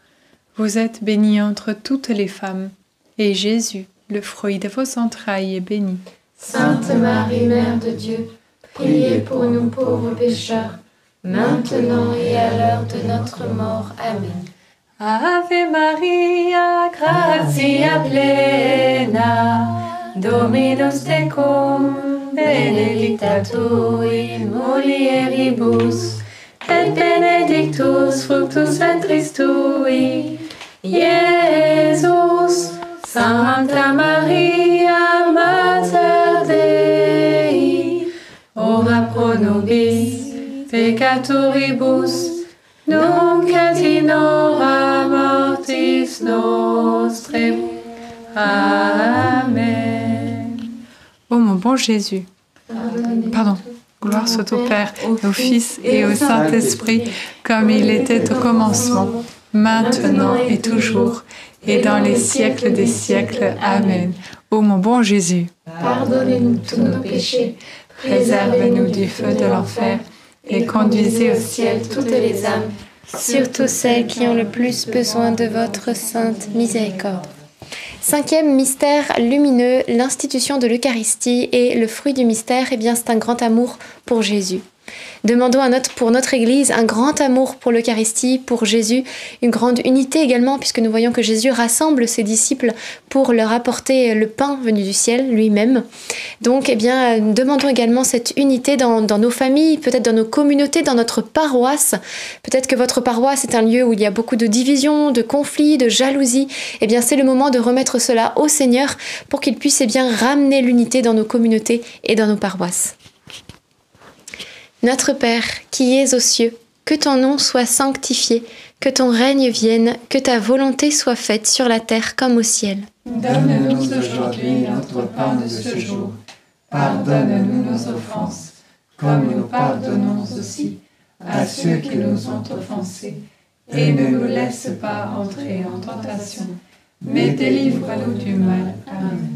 Vous êtes bénie entre toutes les femmes, et Jésus, le fruit de vos entrailles, est béni. Sainte Marie, Mère de Dieu, priez pour nous pauvres pécheurs, maintenant et à l'heure de notre mort. Amen. Ave Maria, gratia plena, Dominus tecum, benedicta tui mulieribus, et benedictus fructus ventris tui, Iesus. Santa Maria, Mater Dei, ora pro nobis peccatoribus, nunc et in hora mortis nostre. Amen. Ô mon bon Jésus, pardon, gloire soit au Père, au Fils et au Saint-Esprit, comme il était au commencement, maintenant et toujours, et dans les siècles des siècles. Amen. Ô mon bon Jésus, pardonnez-nous tous nos péchés, préservez-nous du feu de l'enfer, et conduisez au ciel toutes les âmes, surtout celles qui ont le plus besoin de votre sainte miséricorde. Cinquième mystère lumineux, l'institution de l'Eucharistie, et le fruit du mystère, eh bien, c'est un grand amour pour Jésus. Demandons pour notre Église un grand amour pour l'Eucharistie, pour Jésus, une grande unité également, puisque nous voyons que Jésus rassemble ses disciples pour leur apporter le pain venu du ciel lui-même. Donc, eh bien, demandons également cette unité dans nos familles, peut-être dans nos communautés, dans notre paroisse. Peut-être que votre paroisse est un lieu où il y a beaucoup de divisions, de conflits, de jalousie. Eh bien, c'est le moment de remettre cela au Seigneur pour qu'il puisse, eh bien, ramener l'unité dans nos communautés et dans nos paroisses. Notre Père, qui es aux cieux, que ton nom soit sanctifié, que ton règne vienne, que ta volonté soit faite sur la terre comme au ciel. Donne-nous aujourd'hui notre pain de ce jour. Pardonne-nous nos offenses, comme nous pardonnons aussi à ceux qui nous ont offensés. Et ne nous laisse pas entrer en tentation, mais délivre-nous du mal. Amen.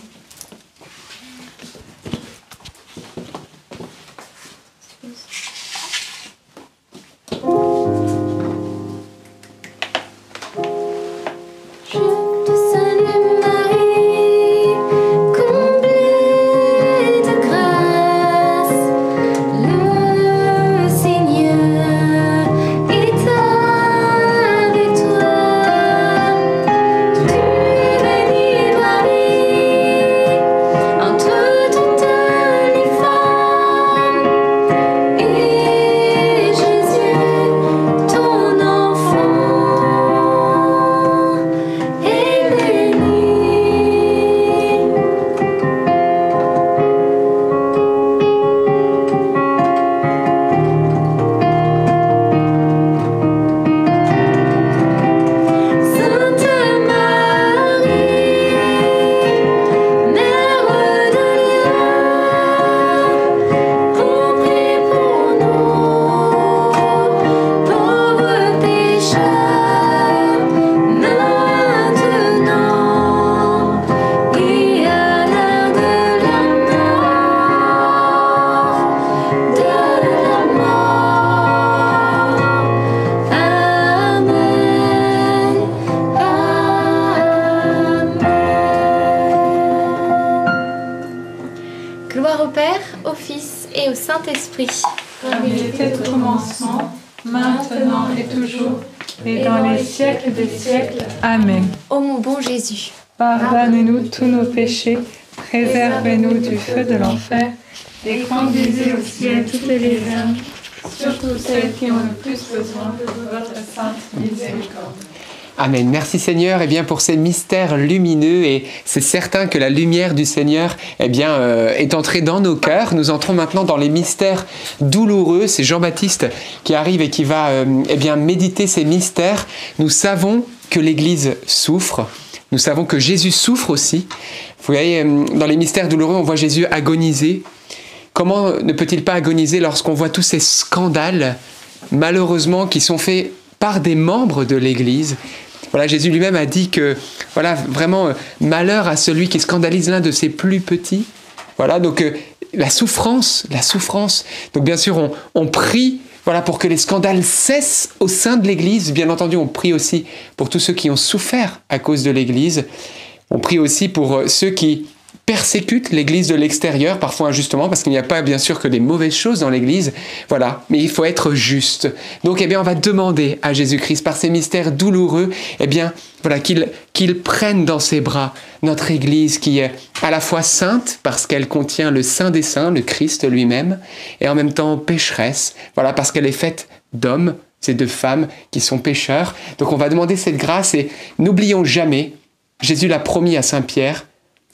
Amen. Ô mon bon Jésus, pardonnez-nous tous nos péchés, préservez-nous du feu de l'enfer, et conduisez au ciel toutes les âmes, surtout celles qui ont le plus besoin de votre sainte miséricorde. Amen. Merci Seigneur, eh bien, pour ces mystères lumineux, et c'est certain que la lumière du Seigneur, eh bien, est entrée dans nos cœurs. Nous entrons maintenant dans les mystères douloureux. C'est Jean-Baptiste qui arrive et qui va eh bien, méditer ces mystères. Nous savons que l'Église souffre. Nous savons que Jésus souffre aussi. Vous voyez, dans les mystères douloureux, on voit Jésus agoniser. Comment ne peut-il pas agoniser lorsqu'on voit tous ces scandales, malheureusement, qui sont faits par des membres de l'Église? Voilà, Jésus lui-même a dit que, voilà, vraiment, malheur à celui qui scandalise l'un de ses plus petits. Voilà, donc la souffrance, la souffrance. Donc bien sûr, on prie Voilà, pour que les scandales cessent au sein de l'Église. Bien entendu, on prie aussi pour tous ceux qui ont souffert à cause de l'Église. On prie aussi pour ceux qui persécutent l'Église de l'extérieur, parfois injustement, parce qu'il n'y a pas, bien sûr, que des mauvaises choses dans l'Église. Voilà, mais il faut être juste. Donc, eh bien, on va demander à Jésus-Christ, par ces mystères douloureux, eh bien, voilà, qu'il prenne dans ses bras notre Église qui est à la fois sainte, parce qu'elle contient le Saint des Saints, le Christ lui-même, et en même temps pécheresse, voilà, parce qu'elle est faite d'hommes, ces deux femmes qui sont pécheurs. Donc, on va demander cette grâce et n'oublions jamais, Jésus l'a promis à Saint Pierre,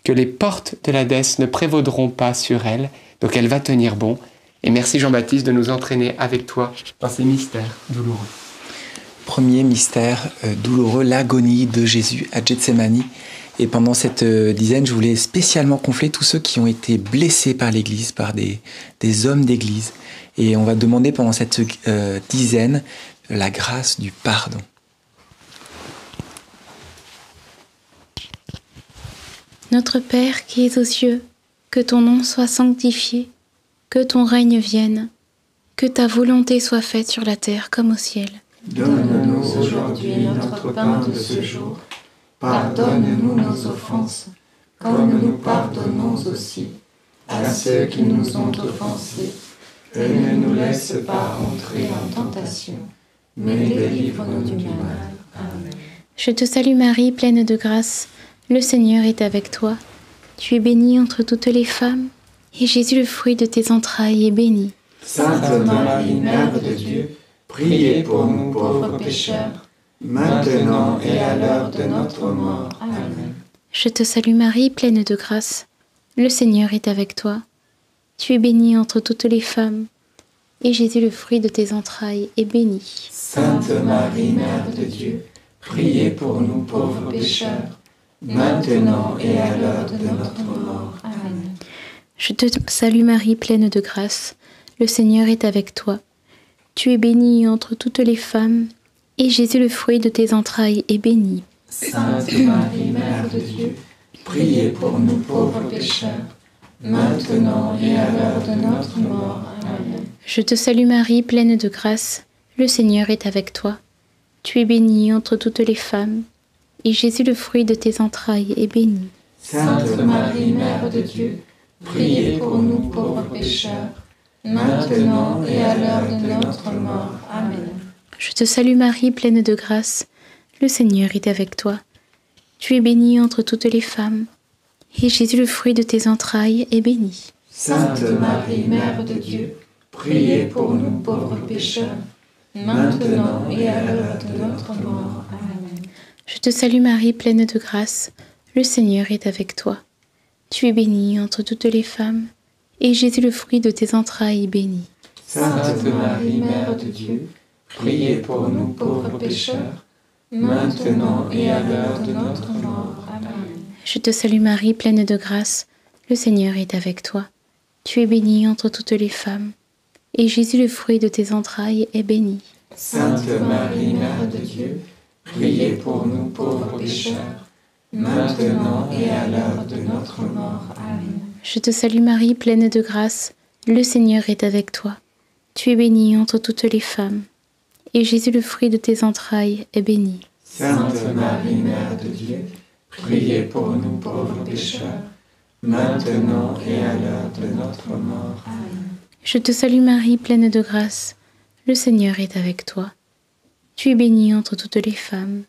que les portes de l'Hadès ne prévaudront pas sur elle, donc elle va tenir bon. Et merci Jean-Baptiste de nous entraîner avec toi dans ces mystères douloureux. Premier mystère douloureux, l'agonie de Jésus à Gethsemane. Et pendant cette dizaine, je voulais spécialement confler tous ceux qui ont été blessés par l'Église, par des hommes d'Église. Et on va demander pendant cette dizaine la grâce du pardon. Notre Père qui es aux cieux, que ton nom soit sanctifié, que ton règne vienne, que ta volonté soit faite sur la terre comme au ciel. Donne-nous aujourd'hui notre pain de ce jour. Pardonne-nous nos offenses, comme nous pardonnons aussi à ceux qui nous ont offensés. Et ne nous laisse pas entrer en tentation, mais délivre-nous du mal. Amen. Je te salue Marie, pleine de grâce. Le Seigneur est avec toi. Tu es bénie entre toutes les femmes, et Jésus, le fruit de tes entrailles, est béni. Sainte Marie, Mère de Dieu, priez pour nous pauvres pécheurs, maintenant et à l'heure de notre mort. Amen. Je te salue Marie, pleine de grâce. Le Seigneur est avec toi. Tu es bénie entre toutes les femmes, et Jésus, le fruit de tes entrailles, est béni. Sainte Marie, Mère de Dieu, priez pour nous pauvres pécheurs, maintenant et à l'heure de notre mort. Amen. Je te salue Marie, pleine de grâce. Le Seigneur est avec toi. Tu es bénie entre toutes les femmes, et Jésus, le fruit de tes entrailles, est béni. Sainte Marie, Mère de Dieu, priez pour nous pauvres pécheurs, maintenant et à l'heure de notre mort. Amen. Je te salue Marie, pleine de grâce. Le Seigneur est avec toi. Tu es bénie entre toutes les femmes, et Jésus, le fruit de tes entrailles, est béni. Sainte Marie, Mère de Dieu, priez pour nous pauvres pécheurs, maintenant et à l'heure de notre mort. Amen. Je te salue Marie, pleine de grâce, le Seigneur est avec toi. Tu es bénie entre toutes les femmes, et Jésus, le fruit de tes entrailles, est béni. Sainte Marie, Mère de Dieu, priez pour nous pauvres pécheurs, maintenant et à l'heure de notre mort. Amen. Je te salue Marie, pleine de grâce, le Seigneur est avec toi. Tu es bénie entre toutes les femmes, et Jésus, le fruit de tes entrailles, est béni. Sainte Marie, Mère de Dieu, priez pour nous pauvres pécheurs, maintenant et à l'heure de notre mort. Amen. Je te salue Marie, pleine de grâce, le Seigneur est avec toi. Tu es bénie entre toutes les femmes, et Jésus, le fruit de tes entrailles, est béni. Sainte Marie, Mère de Dieu, priez pour nous pauvres pécheurs, maintenant et à l'heure de notre mort. Amen. Je te salue Marie, pleine de grâce, le Seigneur est avec toi. Tu es bénie entre toutes les femmes, et Jésus, le fruit de tes entrailles, est béni. Sainte Marie, Mère de Dieu, priez pour nous pauvres pécheurs, maintenant et à l'heure de notre mort. Amen. Je te salue Marie, pleine de grâce, le Seigneur est avec toi. Tu es bénie entre toutes les femmes,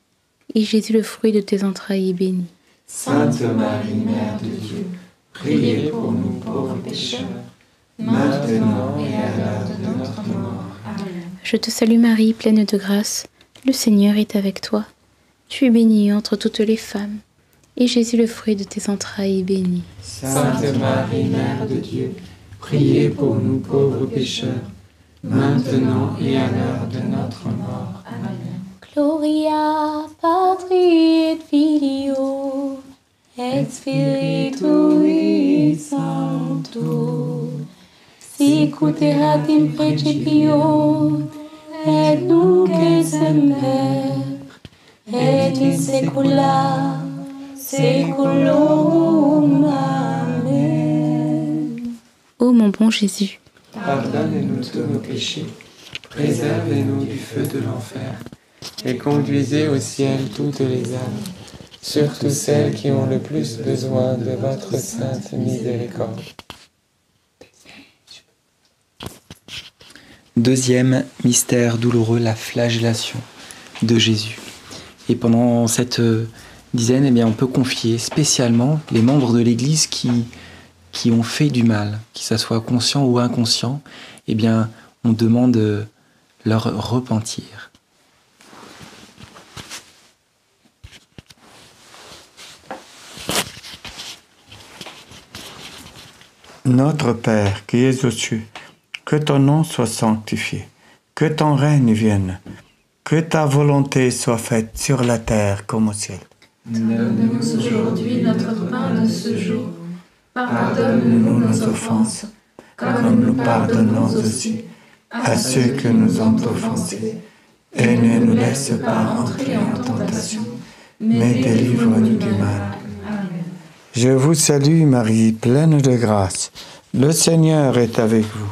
et Jésus, le fruit de tes entrailles, est béni. Sainte Marie, Mère de Dieu, priez pour nous pauvres pécheurs, maintenant et à l'heure de notre mort. Amen. Je te salue Marie, pleine de grâce, le Seigneur est avec toi. Tu es bénie entre toutes les femmes, et Jésus, le fruit de tes entrailles, est béni. Sainte Marie, Mère de Dieu, priez pour nous pauvres pécheurs, maintenant et à l'heure de notre mort. Amen. Gloria Patri et Filio et Spiritui Sancto, sicut erat in principio et nunc et semper et in saecula saeculorum. Amen. Ô mon bon Jésus, pardonne-nous tous nos péchés, Préservez-nous du feu de l'enfer, et conduisez au ciel toutes les âmes, surtout celles qui ont le plus besoin de votre sainte miséricorde. Deuxième mystère douloureux, la flagellation de Jésus. Et pendant cette dizaine, eh bien, on peut confier spécialement les membres de l'Église qui ont fait du mal, que ce soit conscient ou inconscient, eh bien, on demande leur repentir. Notre Père qui es aux cieux, que ton nom soit sanctifié, que ton règne vienne, que ta volonté soit faite sur la terre comme au ciel. Donne-nous aujourd'hui notre pain de ce jour. Pardonne-nous nos offenses, comme nous pardonnons aussi à ceux qui nous ont offensés. Et ne nous laisse pas entrer en tentation, mais délivre-nous du mal. Amen. Je vous salue Marie, pleine de grâce. Le Seigneur est avec vous.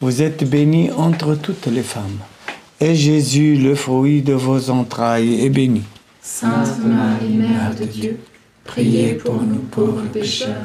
Vous êtes bénie entre toutes les femmes. Et Jésus, le fruit de vos entrailles, est béni. Sainte Marie, Mère de Dieu, priez pour nous pauvres pécheurs,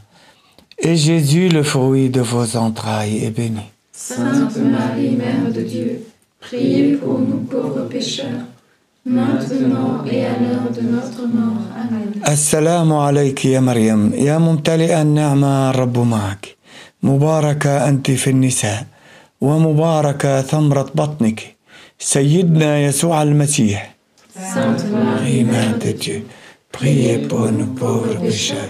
et Jésus, le fruit de vos entrailles, est béni. Sainte Marie, Mère de Dieu, priez pour nous pauvres pécheurs, maintenant et à l'heure de notre mort. Amen. Assalamu alayki ya Maryam, ya mumtali an-ni'ma rabbu ma'ak, mubaraka anti fi an-nisa, wa mubaraka thamrat batnik, sayyidna Yeshua al-Masih. Sainte Marie, Mère de Dieu, priez pour nous pauvres pécheurs,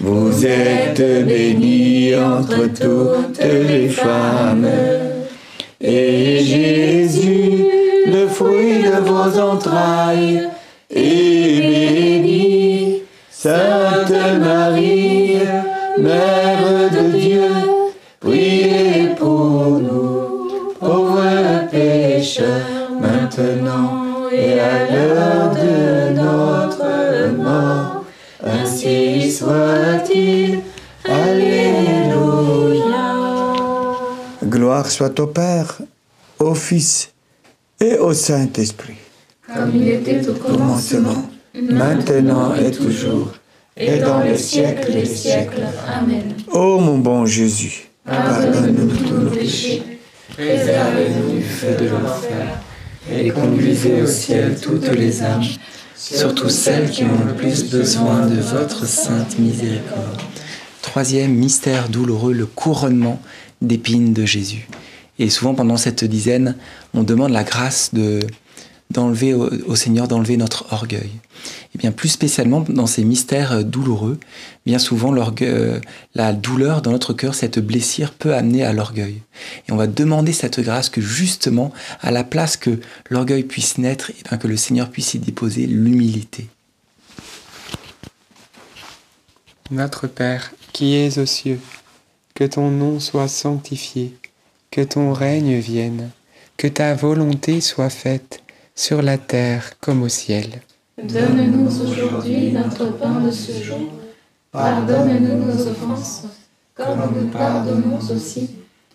Vous êtes bénie entre toutes les femmes, et Jésus, le fruit de vos entrailles, est béni. Sainte Marie, Mère de Dieu, priez pour nous, pauvres pécheurs, maintenant et à l'heure de notre mort. Ainsi soit-il. Alléluia. Gloire soit au Père, au Fils et au Saint-Esprit. Comme il était au commencement, maintenant et toujours, et dans le siècle des siècles. Amen. Ô mon bon Jésus, pardonne-nous tous nos péchés, préservez-nous du feu de l'enfer, et conduisez au ciel toutes les âmes, surtout celles qui ont le plus besoin de votre sainte miséricorde. Troisième mystère douloureux, le couronnement d'épines de Jésus. Et souvent pendant cette dizaine, on demande la grâce d'enlever au Seigneur, d'enlever notre orgueil. Et bien plus spécialement dans ces mystères douloureux, bien souvent la douleur dans notre cœur, cette blessure peut amener à l'orgueil. Et on va demander cette grâce que justement, à la place que l'orgueil puisse naître, et bien que le Seigneur puisse y déposer l'humilité. Notre Père, qui es aux cieux, que ton nom soit sanctifié, que ton règne vienne, que ta volonté soit faite, sur la terre comme au ciel. Donne-nous aujourd'hui notre pain de ce jour. Pardonne-nous nos offenses, comme nous pardonnons aussi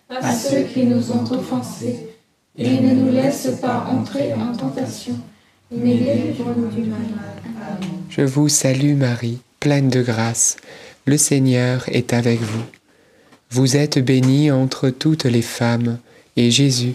à ceux qui nous ont offensés. Et ne nous laisse pas entrer en tentation, mais délivre-nous du mal. Amen. Je vous salue Marie, pleine de grâce. Le Seigneur est avec vous. Vous êtes bénie entre toutes les femmes, et Jésus,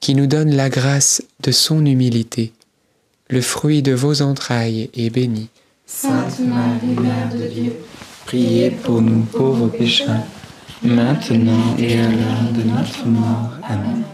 qui nous donne la grâce de son humilité, le fruit de vos entrailles est béni. Sainte Marie, Mère de Dieu, priez pour nous pauvres pécheurs, maintenant et à l'heure de notre mort. Amen.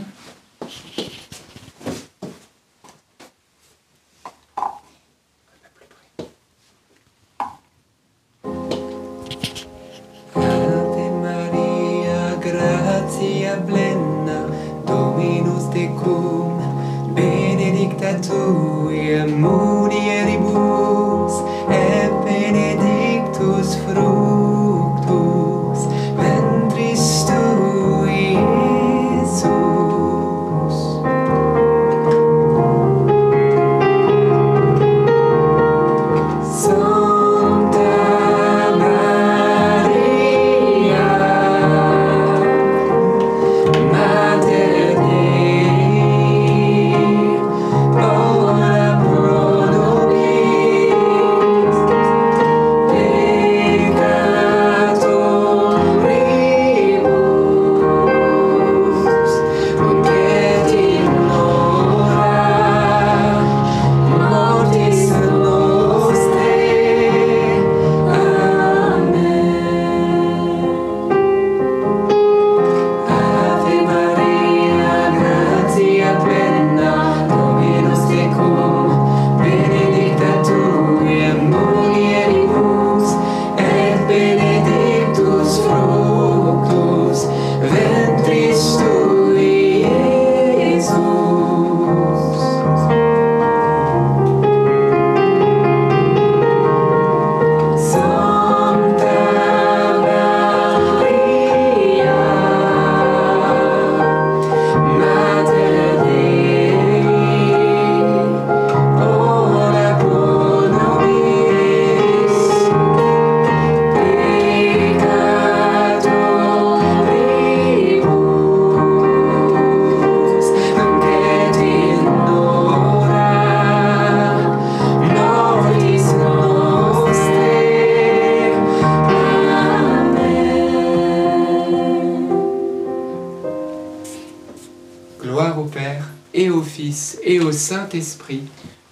Saint-Esprit,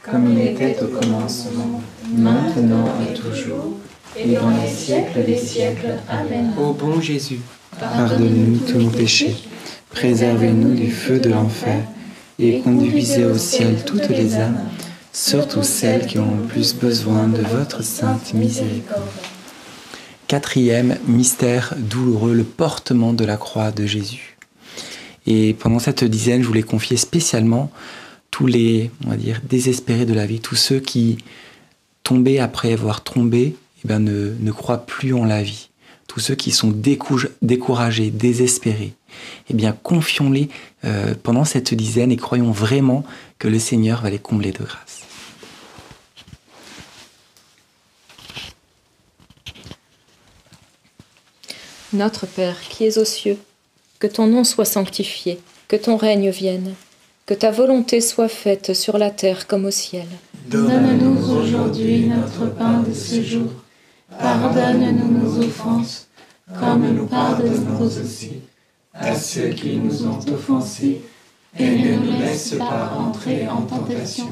comme il était au commencement, maintenant et toujours, et dans les siècles des siècles. Amen. Ô bon Jésus, pardonne-nous tous nos péchés, préservez-nous du feu de l'enfer, et conduisez au ciel toutes les âmes, surtout celles qui ont le plus besoin de votre sainte miséricorde. Quatrième mystère douloureux, le portement de la croix de Jésus. Et pendant cette dizaine, je voulais confier spécialement tous les, on va dire, désespérés de la vie, tous ceux qui, tombés après avoir tombé, eh bien, ne croient plus en la vie, tous ceux qui sont découragés, désespérés, eh bien, confions-les pendant cette dizaine et croyons vraiment que le Seigneur va les combler de grâce. Notre Père, qui es aux cieux, que ton nom soit sanctifié, que ton règne vienne. Que ta volonté soit faite sur la terre comme au ciel. Donne-nous aujourd'hui notre pain de ce jour. Pardonne-nous nos offenses, comme nous pardonnons aussi à ceux qui nous ont offensés. Et ne nous laisse pas entrer en tentation,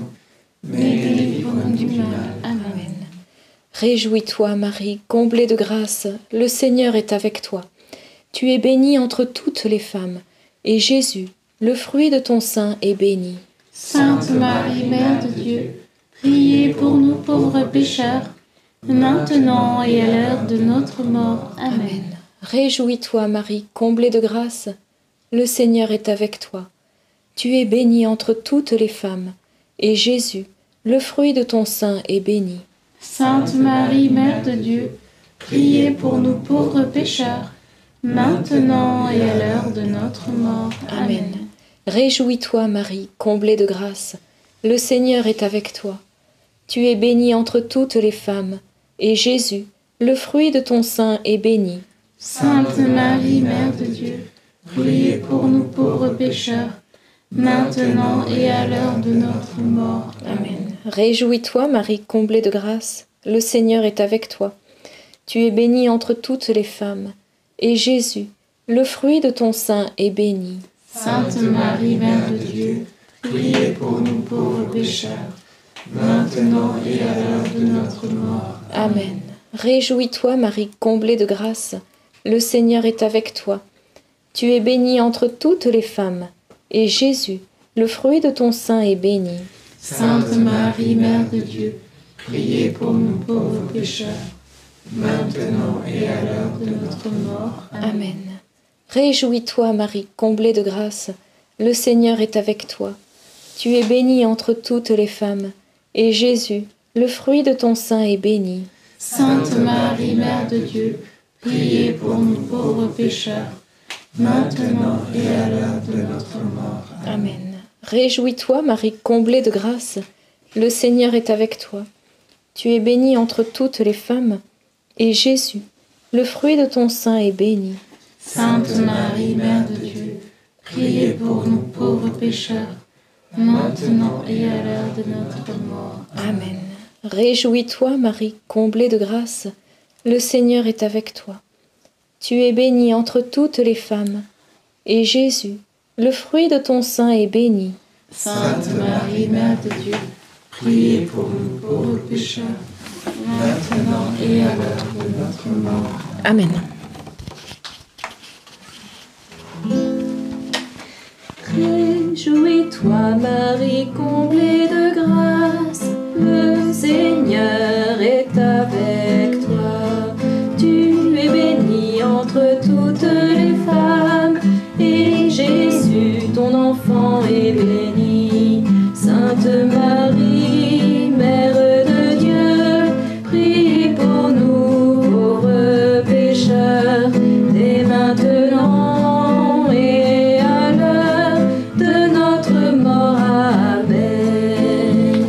mais délivre-nous du mal. Amen. Réjouis-toi, Marie, comblée de grâce, le Seigneur est avec toi. Tu es bénie entre toutes les femmes, et Jésus, le fruit de ton sein est béni. Sainte Marie, Mère de Dieu, priez pour nous pauvres pécheurs, maintenant et à l'heure de notre mort. Amen. Réjouis-toi, Marie, comblée de grâce, le Seigneur est avec toi. Tu es bénie entre toutes les femmes, et Jésus, le fruit de ton sein, est béni. Sainte Marie, Mère de Dieu, priez pour nous pauvres pécheurs, maintenant et à l'heure de notre mort. Amen. Réjouis-toi, Marie, comblée de grâce, le Seigneur est avec toi. Tu es bénie entre toutes les femmes, et Jésus, le fruit de ton sein, est béni. Sainte Marie, Mère de Dieu, priez pour nous pauvres pécheurs, maintenant et à l'heure de notre mort. Amen. Réjouis-toi, Marie, comblée de grâce, le Seigneur est avec toi. Tu es bénie entre toutes les femmes, et Jésus, le fruit de ton sein, est béni. Sainte Marie, Mère de Dieu, priez pour nous pauvres pécheurs, maintenant et à l'heure de notre mort. Amen. Réjouis-toi, Marie, comblée de grâce, le Seigneur est avec toi. Tu es bénie entre toutes les femmes, et Jésus, le fruit de ton sein, est béni. Sainte Marie, Mère de Dieu, priez pour nous pauvres pécheurs, maintenant et à l'heure de notre mort. Amen. Réjouis-toi, Marie, comblée de grâce, le Seigneur est avec toi. Tu es bénie entre toutes les femmes, et Jésus, le fruit de ton sein, est béni. Sainte Marie, Mère de Dieu, priez pour nous pauvres pécheurs, maintenant et à l'heure de notre mort. Amen. Réjouis-toi, Marie, comblée de grâce, le Seigneur est avec toi. Tu es bénie entre toutes les femmes, et Jésus, le fruit de ton sein, est béni. Sainte Marie, Mère de Dieu, priez pour nous pauvres pécheurs, maintenant et à l'heure de notre mort. Amen. Réjouis-toi, Marie, comblée de grâce, le Seigneur est avec toi. Tu es bénie entre toutes les femmes, et Jésus, le fruit de ton sein, est béni. Sainte Marie, Mère de Dieu, priez pour nous pauvres pécheurs, maintenant et à l'heure de notre mort. Amen. Réjouis-toi, Marie, comblée de grâce, le Seigneur est avec toi. Tu es bénie entre toutes les femmes, et Jésus, ton enfant, est bénie, Sainte Marie, Mère de Dieu, priez pour nous pauvres pécheurs, dès maintenant et à l'heure de notre mort. Amen.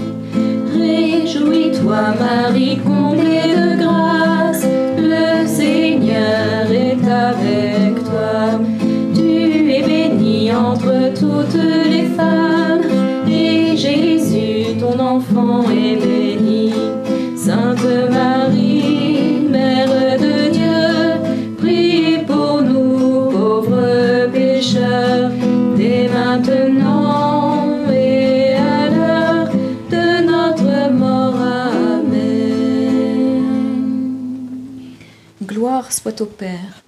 Réjouis-toi, Marie, comblée de grâce, le Seigneur est avec toi. Tu es bénie entre toutes les femmes, et Jésus, ton enfant, est béni. Sainte Marie, Mère de Dieu, priez pour nous, pauvres pécheurs, dès maintenant et à l'heure de notre mort. Amen. Gloire soit au Père,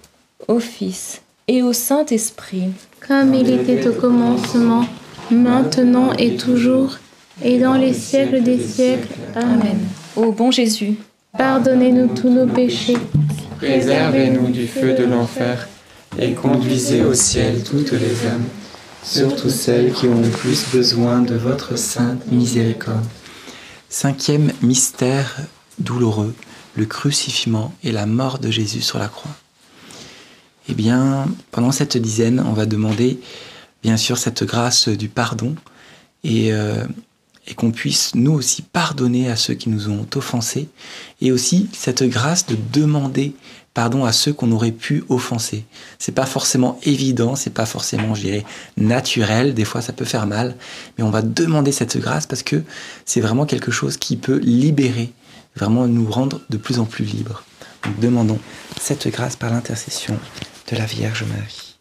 au Fils, et au Saint-Esprit, comme il était au commencement, maintenant et toujours, et dans les siècles des siècles. Amen. Ô bon Jésus, pardonnez-nous tous nos péchés, préservez-nous du feu de l'enfer, et conduisez au ciel toutes les âmes, surtout celles qui ont le plus besoin de votre sainte miséricorde. Cinquième mystère douloureux, le crucifixion et la mort de Jésus sur la croix. Eh bien, pendant cette dizaine, on va demander, bien sûr, cette grâce du pardon et qu'on puisse, nous aussi, pardonner à ceux qui nous ont offensés et aussi cette grâce de demander pardon à ceux qu'on aurait pu offenser. C'est pas forcément évident, c'est pas forcément, je dirais, naturel. Des fois, ça peut faire mal, mais on va demander cette grâce parce que c'est vraiment quelque chose qui peut libérer, vraiment nous rendre de plus en plus libres. Donc, demandons cette grâce par l'intercession de la Vierge Marie.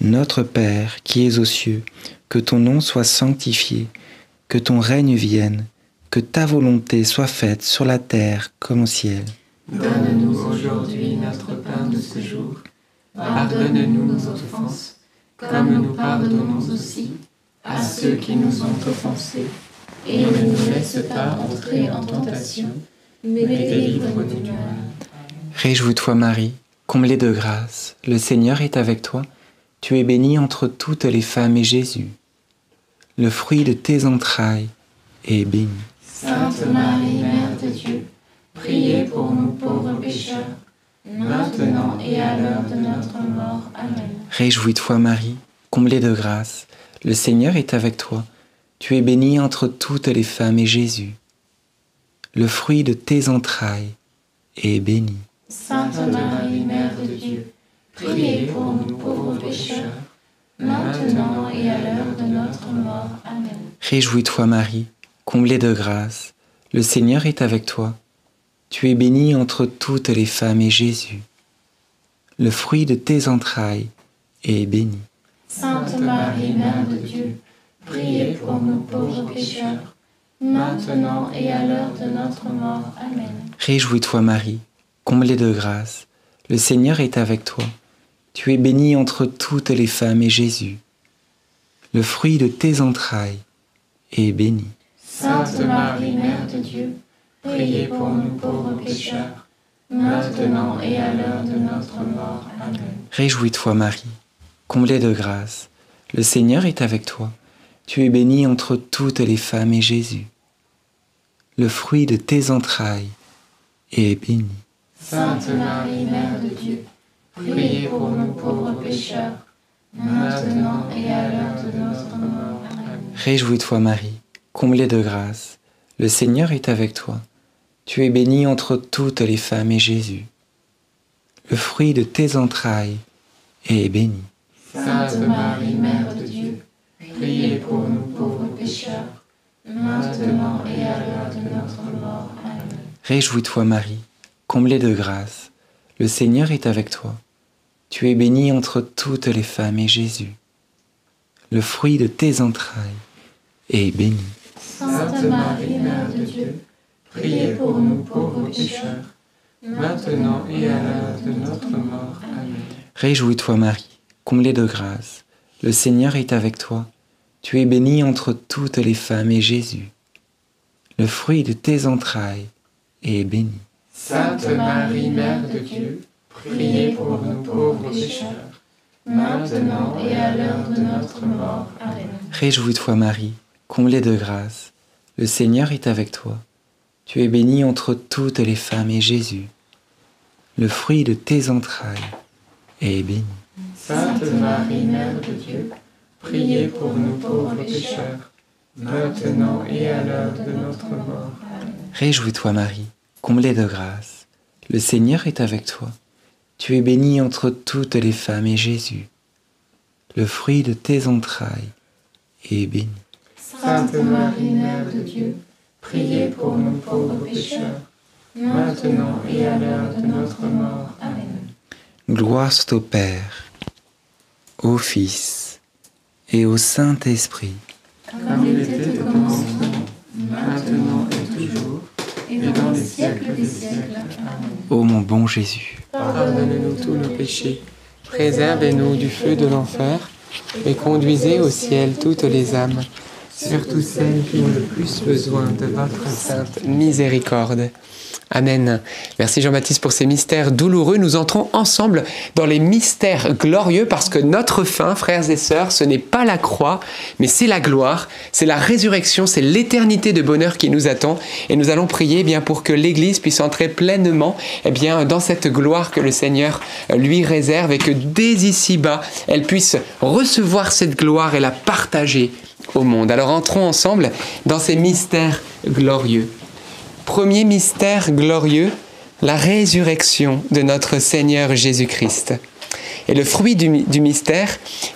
Notre Père, qui es aux cieux, que ton nom soit sanctifié, que ton règne vienne, que ta volonté soit faite sur la terre comme au ciel. Donne-nous aujourd'hui notre pain de ce jour. Pardonne-nous nos offenses, comme nous pardonnons aussi à ceux qui nous ont offensés. Et ne nous laisse pas entrer en tentation, mais délivre-nous du mal. Réjouis-toi, Marie, comblée de grâce, le Seigneur est avec toi. Tu es bénie entre toutes les femmes et Jésus, le fruit de tes entrailles, est béni. Sainte Marie, Mère de Dieu, priez pour nous pauvres pécheurs, maintenant et à l'heure de notre mort. Amen. Réjouis-toi, Marie, comblée de grâce, le Seigneur est avec toi. Tu es bénie entre toutes les femmes et Jésus, le fruit de tes entrailles, est béni. Sainte Marie, Mère de Dieu, priez pour nous pauvres pécheurs, maintenant et à l'heure de notre mort. Amen. Réjouis-toi, Marie, comblée de grâce, le Seigneur est avec toi. Tu es bénie entre toutes les femmes et Jésus, le fruit de tes entrailles, est béni. Sainte Marie, Mère de Dieu, priez pour nous pauvres pécheurs, maintenant et à l'heure de notre mort. Amen. Réjouis-toi, Marie, comblée de grâce, le Seigneur est avec toi. Tu es bénie entre toutes les femmes et Jésus, le fruit de tes entrailles, est béni. Sainte Marie, Mère de Dieu, priez pour nous pauvres pécheurs, maintenant et à l'heure de notre mort. Amen. Réjouis-toi, Marie, comblée de grâce, le Seigneur est avec toi. Tu es bénie entre toutes les femmes et Jésus, le fruit de tes entrailles, est béni. Sainte Marie, Mère de Dieu, priez pour nous pauvres pécheurs, maintenant et à l'heure de notre mort. Amen. Réjouis-toi, Marie, comblée de grâce, le Seigneur est avec toi. Tu es bénie entre toutes les femmes et Jésus, le fruit de tes entrailles, est béni. Sainte Marie, Mère de Dieu, priez pour nous pauvres pécheurs, maintenant et à l'heure de notre mort. Amen. Réjouis-toi, Marie, comblée de grâce, le Seigneur est avec toi. Tu es bénie entre toutes les femmes et Jésus, le fruit de tes entrailles, est béni. Sainte Marie, Mère de Dieu, priez pour nous pauvres pécheurs, maintenant et à l'heure de notre mort. Amen. Réjouis-toi, Marie, comblée de grâce, le Seigneur est avec toi. Tu es bénie entre toutes les femmes et Jésus, le fruit de tes entrailles, est béni. Sainte Marie, Mère de Dieu, priez pour nous pauvres pécheurs, maintenant et à l'heure de notre mort. Amen. Réjouis-toi, Marie, comblée de grâce. Le Seigneur est avec toi. Tu es bénie entre toutes les femmes, et Jésus, le fruit de tes entrailles, est béni. Sainte Marie, Mère de Dieu, priez pour nous pauvres pécheurs, maintenant et à l'heure de notre mort. Amen. Réjouis-toi, Marie, comblée de grâce. Le Seigneur est avec toi. Tu es bénie entre toutes les femmes, et Jésus, le fruit de tes entrailles, est béni. Sainte Marie, Mère de Dieu, priez pour nous pauvres pécheurs, maintenant et à l'heure de notre mort. Amen. Gloire soit au Père, au Fils et au Saint-Esprit, comme il était au commencement, maintenant et toujours, et dans les siècles des siècles. Amen. Ô mon bon Jésus, pardonne-nous tous nos péchés, préservez-nous du feu de l'enfer, et conduisez au ciel toutes les âmes, surtout celles qui ont le plus besoin de votre sainte miséricorde. Amen. Merci Jean-Baptiste pour ces mystères douloureux. Nous entrons ensemble dans les mystères glorieux parce que notre fin, frères et sœurs, ce n'est pas la croix, mais c'est la gloire, c'est la résurrection, c'est l'éternité de bonheur qui nous attend. Et nous allons prier pour que l'Église puisse entrer pleinement dans cette gloire que le Seigneur lui réserve et que dès ici-bas, elle puisse recevoir cette gloire et la partager au monde. Alors entrons ensemble dans ces mystères glorieux. Premier mystère glorieux, la résurrection de notre Seigneur Jésus-Christ. Et le fruit du mystère,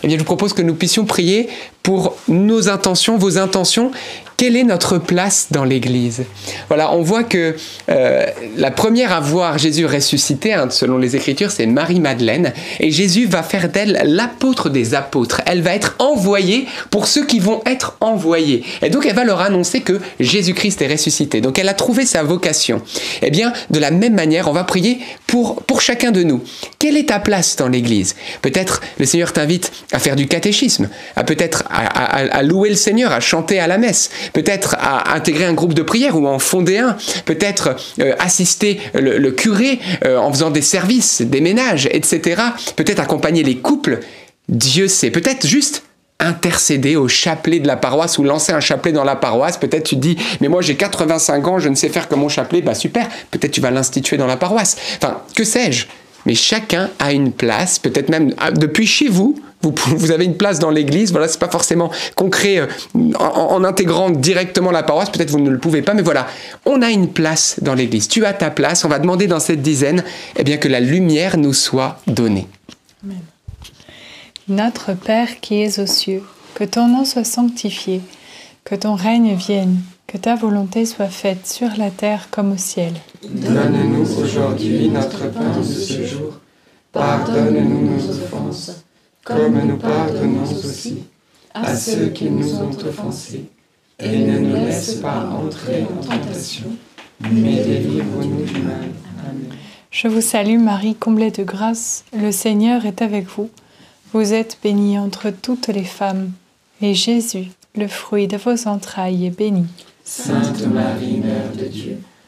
je vous propose que nous puissions prier pour nos intentions, vos intentions. Quelle est notre place dans l'Église? Voilà, on voit que la première à voir Jésus ressuscité, selon les Écritures, c'est Marie-Madeleine. Et Jésus va faire d'elle l'apôtre des apôtres. Elle va être envoyée pour ceux qui vont être envoyés. Et donc, elle va leur annoncer que Jésus-Christ est ressuscité. Donc, elle a trouvé sa vocation. Eh bien, de la même manière, on va prier pour chacun de nous. Quelle est ta place dans l'Église? Peut-être le Seigneur t'invite à faire du catéchisme, à peut-être à louer le Seigneur, à chanter à la messe, peut-être à intégrer un groupe de prière ou à en fonder un, peut-être assister le curé en faisant des services, des ménages, etc. Peut-être accompagner les couples, Dieu sait. Peut-être juste intercéder au chapelet de la paroisse ou lancer un chapelet dans la paroisse. Peut-être tu te dis, mais moi j'ai 85 ans, je ne sais faire que mon chapelet. Bah super, peut-être tu vas l'instituer dans la paroisse. Enfin, que sais-je? Mais chacun a une place, peut-être même depuis chez vous. Vous avez une place dans l'Église, voilà, c'est pas forcément concret en intégrant directement la paroisse, peut-être vous ne le pouvez pas, mais voilà, on a une place dans l'Église. Tu as ta place, on va demander dans cette dizaine que la lumière nous soit donnée. Amen. Notre Père qui es aux cieux, que ton nom soit sanctifié, que ton règne vienne, que ta volonté soit faite sur la terre comme au ciel. Donne-nous aujourd'hui notre pain de ce jour, pardonne-nous nos offenses, comme nous pardonnons aussi à ceux qui nous ont offensés. Et ne nous laisse pas entrer en tentation, mais délivre-nous du mal. Amen. Je vous salue Marie, comblée de grâce, le Seigneur est avec vous. Vous êtes bénie entre toutes les femmes, et Jésus, le fruit de vos entrailles, est béni. Sainte Marie, Mère de Dieu,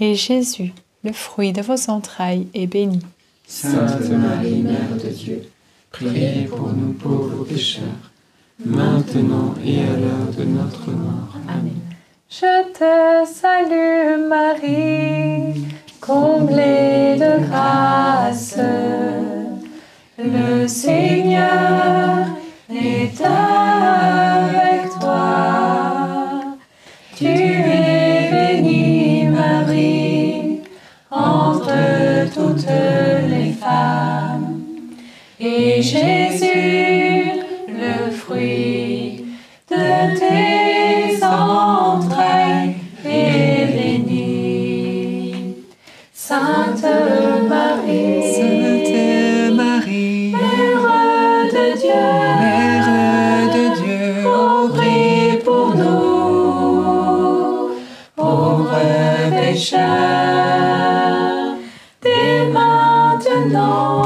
et Jésus, le fruit de vos entrailles, est béni. Sainte Marie, Mère de Dieu, priez pour nous pauvres pécheurs, maintenant et à l'heure de notre mort. Amen. Je te salue Marie, comblée de grâce, le Seigneur est avec toi. Tu es bénie Marie, entre toutes les femmes, et Jésus, le fruit de tes entrailles, est béni. Sainte Marie, Sainte Marie, Mère de Dieu, priez pour nous, pauvres pécheurs, dès maintenant.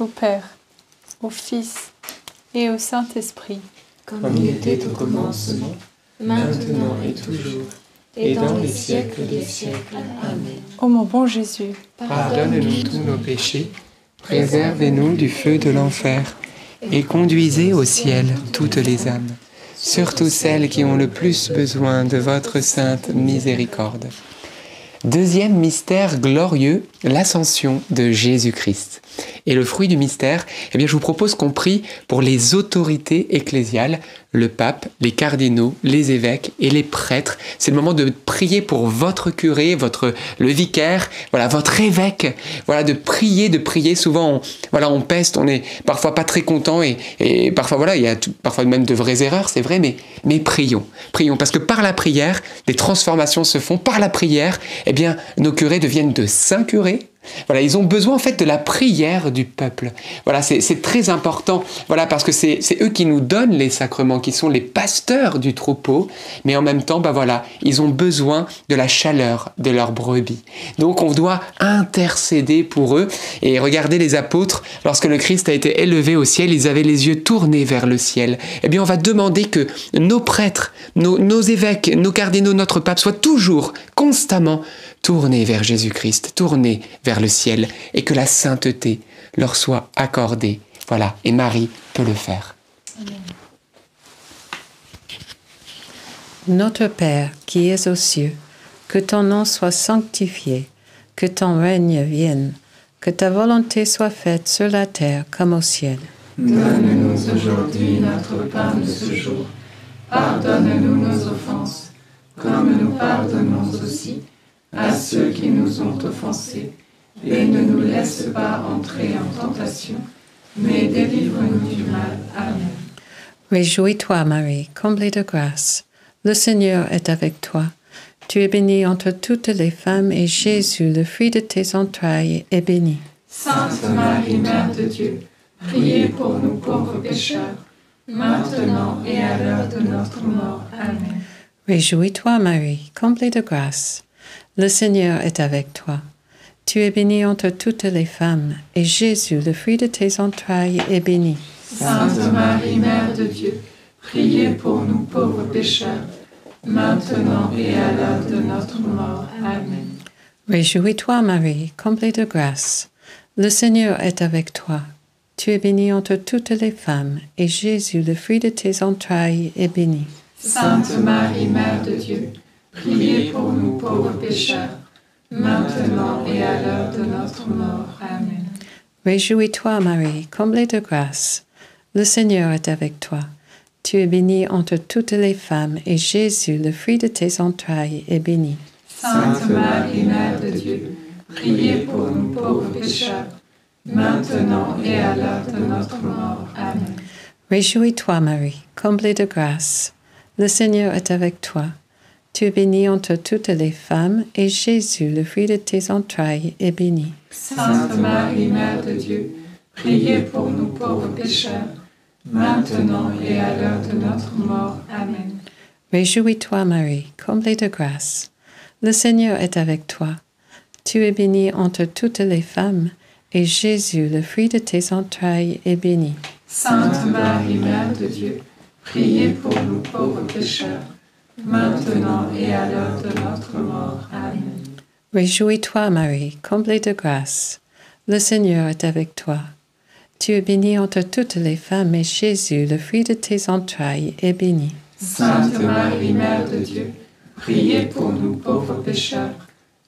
Au Père, au Fils et au Saint-Esprit, comme il était au commencement, maintenant et toujours, et dans les siècles des siècles. Amen. Ô mon bon Jésus, pardonne-nous tous nos péchés, préservez-nous du feu de l'enfer, et conduisez au ciel toutes les âmes, surtout celles qui ont le plus besoin de votre sainte miséricorde. Deuxième mystère glorieux, l'ascension de Jésus-Christ. Et le fruit du mystère, eh bien, je vous propose qu'on prie pour les autorités ecclésiales, le pape, les cardinaux, les évêques et les prêtres. C'est le moment de prier pour votre curé, le vicaire, voilà, votre évêque. Voilà, de prier. Souvent, on peste, on est parfois pas très content et parfois, voilà, il y a parfois même de vraies erreurs, c'est vrai, mais prions. Prions, parce que par la prière, des transformations se font. Par la prière, eh bien, nos curés deviennent de saints curés. Voilà, ils ont besoin en fait de la prière du peuple. Voilà, c'est très important. Voilà, parce que c'est eux qui nous donnent les sacrements, qui sont les pasteurs du troupeau. Mais en même temps, ils ont besoin de la chaleur de leurs brebis. Donc on doit intercéder pour eux. Et regardez les apôtres, lorsque le Christ a été élevé au ciel, ils avaient les yeux tournés vers le ciel. Eh bien, on va demander que nos prêtres, nos évêques, nos cardinaux, notre pape soient toujours, constamment tournés vers Jésus-Christ, tournés vers le ciel, et que la sainteté leur soit accordée. Voilà, et Marie peut le faire. Amen. Notre Père, qui es aux cieux, que ton nom soit sanctifié, que ton règne vienne, que ta volonté soit faite sur la terre comme au ciel. Donne-nous aujourd'hui notre pain de ce jour. Pardonne-nous nos offenses, comme nous pardonnons aussi à ceux qui nous ont offensés. Et ne nous laisse pas entrer en tentation, mais délivre-nous du mal. Amen. Réjouis-toi, Marie, comblée de grâce. Le Seigneur est avec toi. Tu es bénie entre toutes les femmes, et Jésus, le fruit de tes entrailles, est béni. Sainte Marie, Mère de Dieu, priez pour nous pauvres pécheurs, maintenant et à l'heure de notre mort. Amen. Réjouis-toi, Marie, comblée de grâce. Le Seigneur est avec toi. Tu es bénie entre toutes les femmes, et Jésus, le fruit de tes entrailles, est béni. Sainte Marie, Mère de Dieu, priez pour nous pauvres pécheurs, maintenant et à l'heure de notre mort. Amen. Réjouis-toi, Marie, comblée de grâce. Le Seigneur est avec toi. Tu es bénie entre toutes les femmes, et Jésus, le fruit de tes entrailles, est béni. Sainte Marie, Mère de Dieu, priez pour nous pauvres pécheurs, maintenant et à l'heure de notre mort. Amen. Réjouis-toi, Marie, comblée de grâce. Le Seigneur est avec toi. Tu es bénie entre toutes les femmes, et Jésus, le fruit de tes entrailles, est béni. Sainte Marie, Mère de Dieu, priez pour nous pauvres pécheurs, maintenant et à l'heure de notre mort. Amen. Réjouis-toi, Marie, comblée de grâce. Le Seigneur est avec toi. Tu es bénie entre toutes les femmes, et Jésus, le fruit de tes entrailles, est béni. Sainte Marie, Mère de Dieu, priez pour nous pauvres pécheurs, maintenant et à l'heure de notre mort. Amen. Réjouis-toi, Marie, comblée de grâce. Le Seigneur est avec toi. Tu es bénie entre toutes les femmes, et Jésus, le fruit de tes entrailles, est béni. Sainte Marie, Mère de Dieu, priez pour nous pauvres pécheurs, maintenant et à l'heure de notre mort. Amen. Réjouis-toi, Marie, comblée de grâce. Le Seigneur est avec toi. Tu es bénie entre toutes les femmes, et Jésus, le fruit de tes entrailles, est béni. Sainte Marie, Mère de Dieu, priez pour nous pauvres pécheurs,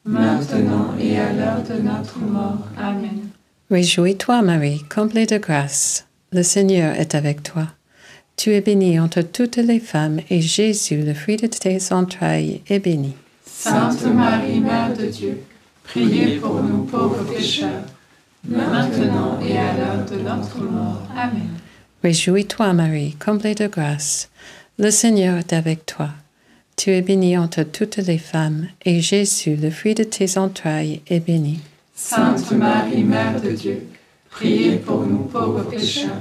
maintenant et à l'heure de notre mort. Amen. Réjouis-toi, Marie, comblée de grâce. Le Seigneur est avec toi. Tu es bénie entre toutes les femmes, et Jésus, le fruit de tes entrailles, est béni. Sainte Marie, Mère de Dieu, priez pour nous pauvres pécheurs, maintenant et à l'heure de notre mort. Amen. Réjouis-toi, Marie, comblée de grâce. Le Seigneur est avec toi. Tu es bénie entre toutes les femmes, et Jésus, le fruit de tes entrailles, est béni. Sainte Marie, Mère de Dieu, priez pour nous pauvres pécheurs,